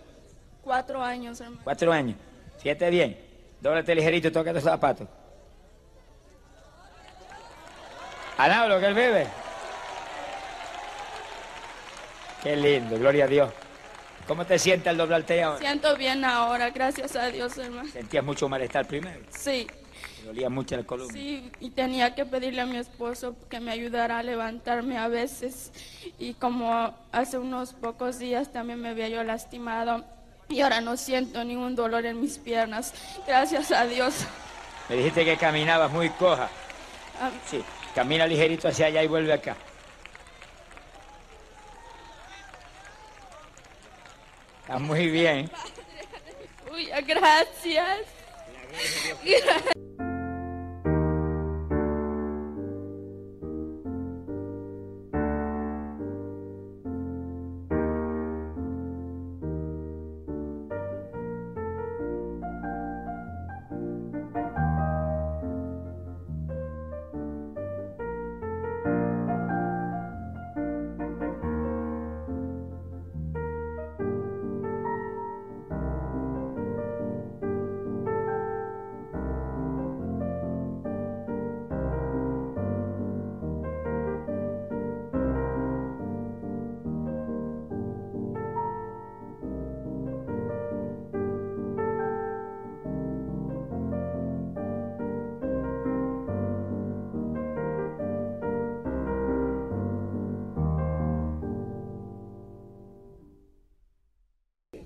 Cuatro años, hermano. Cuatro años. Siete bien. Dóblate ligerito y toca tus zapatos. Alablo que Él vive. Qué lindo, gloria a Dios. ¿Cómo te sientes al doblarte ahora? Siento bien ahora, gracias a Dios, hermano. ¿Sentías mucho malestar primero? Sí. ¿Te dolía mucho la columna? Sí, y tenía que pedirle a mi esposo que me ayudara a levantarme a veces. Y como hace unos pocos días también me había yo lastimado. Y ahora no siento ningún dolor en mis piernas, gracias a Dios. Me dijiste que caminabas muy coja. Ah, sí, camina ligerito hacia allá y vuelve acá. Muy bien. Uy, gracias.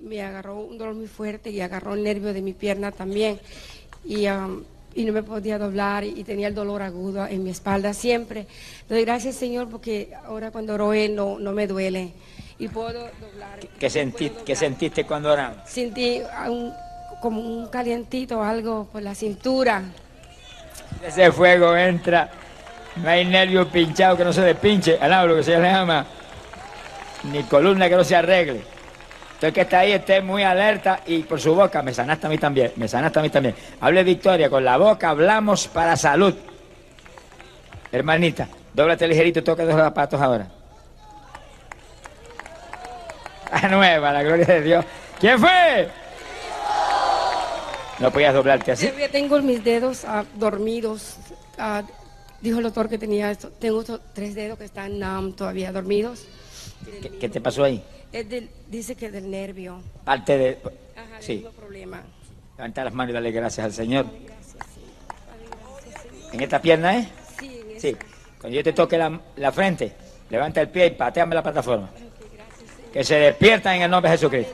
Me agarró un dolor muy fuerte y agarró el nervio de mi pierna también y, um, y no me podía doblar y tenía el dolor agudo en mi espalda siempre. Doy gracias, Señor, porque ahora cuando oro Él no, no me duele y puedo doblar. ¿Qué, qué, sentí, puedo doblar. ¿Qué sentiste cuando oramos? Sentí un, como un calientito o algo por la cintura. Ese fuego entra, no hay nervio pinchado que no se despinche, alaba lo que se llama, ni columna que no se arregle. El que está ahí esté muy alerta y por su boca, me sanaste a mí también, me sanaste a mí también. Hable victoria, con la boca hablamos para salud. Hermanita, dóblate ligerito, toca los zapatos ahora. La nueva, la gloria de Dios. ¿Quién fue? No podías doblarte así. Yo tengo mis dedos uh, dormidos. Uh, dijo el doctor que tenía esto. Tengo estos tres dedos que están um, todavía dormidos. ¿Qué, ¿Qué te pasó ahí? Es del, dice que del nervio. Parte de... Ajá, sí. Mismo problema. Levanta las manos y dale gracias al Señor. Dale gracias, sí. Dale gracias, sí. ¿En esta pierna, eh? Sí, en sí. Esta. Cuando yo te toque la, la frente, levanta el pie y pateame la plataforma. Okay, gracias, Señor. Que se despiertan en el nombre de Jesucristo.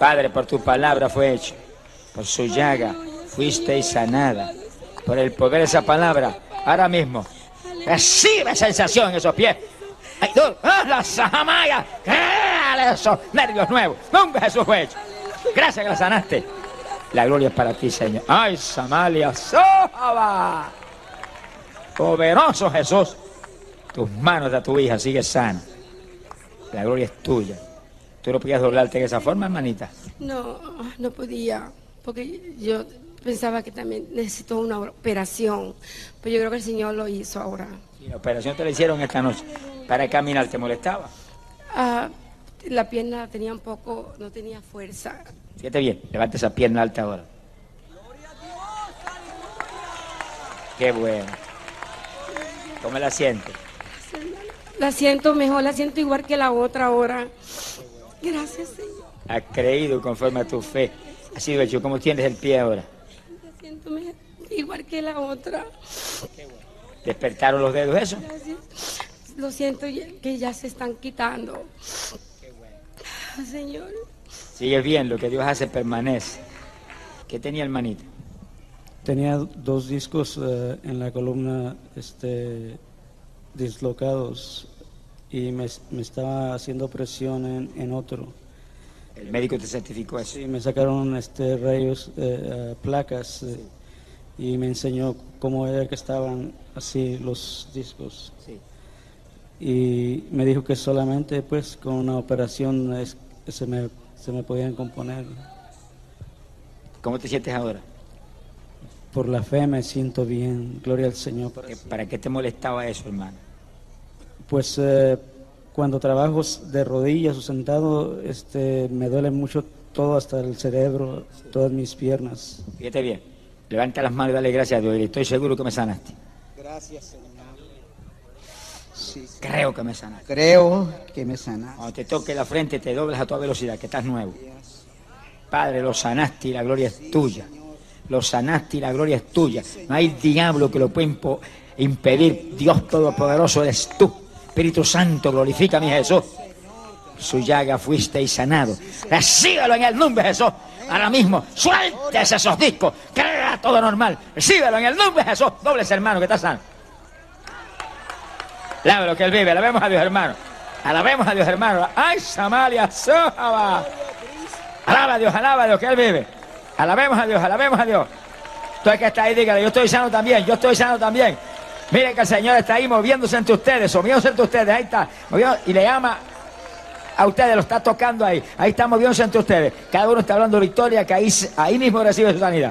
Padre, por tu palabra fue hecho. Por su llaga fuisteis sanada. Por el poder de esa palabra, ahora mismo, recibe sensación en esos pies. ¡Ay, tú! ¡Ah, la Sahamaya! ¡Ah, esos nervios nuevos! ¡Nunca Jesús fue hecho! ¡Gracias que la sanaste! La gloria es para ti, Señor. ¡Ay, Samalia! ¡Sohaba! ¡Poderoso Jesús! Tus manos de tu hija sigue sana. La gloria es tuya. ¿Tú no podías doblarte de esa forma, hermanita? No, no podía. Porque yo pensaba que también necesito una operación. Pero yo creo que el Señor lo hizo ahora. Y la operación te la hicieron esta noche. ¿Para caminar te molestaba? Ah, la pierna tenía un poco, no tenía fuerza. Fíjate bien, levanta esa pierna alta ahora. Qué bueno. ¿Cómo la sientes? La siento mejor, la siento igual que la otra ahora. Gracias, Señor. Has creído conforme a tu fe. Ha sido hecho. ¿Cómo tienes el pie ahora? La siento mejor, igual que la otra. Qué bueno. ¿Despertaron los dedos eso? Gracias. Lo siento que ya se están quitando. Qué bueno. Señor. Sigue bien, lo que Dios hace permanece. ¿Qué tenía hermanita? Tenía dos discos uh, en la columna este, dislocados y me, me estaba haciendo presión en, en otro. ¿El médico te certificó eso? Sí, me sacaron este, rayos, uh, placas. Uh, sí. Y me enseñó cómo era que estaban así los discos. Sí. Y me dijo que solamente pues con una operación es, se, me, se me podían componer. ¿Cómo te sientes ahora? Por la fe me siento bien, gloria al Señor. ¿Para, ¿Para qué te molestaba eso, hermano? Pues eh, cuando trabajo de rodillas o sentado, este, me duele mucho todo, hasta el cerebro, sí. Todas mis piernas. Fíjate bien, levanta las manos y dale gracias a Dios, y estoy seguro que me sanaste. Gracias, Señor. Sí, sí. Creo que me sanas. Creo que me sanas. Cuando te toque la frente te doblas a toda velocidad, que estás nuevo. Padre, lo sanaste y la gloria es tuya. Lo sanaste y la gloria es tuya. No hay diablo que lo pueda impedir. Dios Todopoderoso eres tú. Espíritu Santo, glorifica a mi Jesús. Su llaga fuiste y sanado. Recíbelo en el nombre de Jesús. Ahora mismo, suéltese esos discos. Crea todo normal. Recíbelo en el nombre de Jesús. Dobles, hermano, que estás sano. Lábalo que Él vive, alabemos a Dios, hermano. Alabemos a Dios, hermano. ¡Ay, Samalia, Sohaba! Alaba a Dios, alaba a Dios que Él vive. Alabemos a Dios, alabemos a Dios. Todo el que está ahí, dígale, yo estoy sano también, yo estoy sano también. Miren que el Señor está ahí moviéndose entre ustedes, moviéndose entre ustedes, ahí está, moviéndose, y le llama a ustedes, lo está tocando ahí, ahí está moviéndose entre ustedes. Cada uno está hablando victoria, que ahí, ahí mismo recibe su sanidad.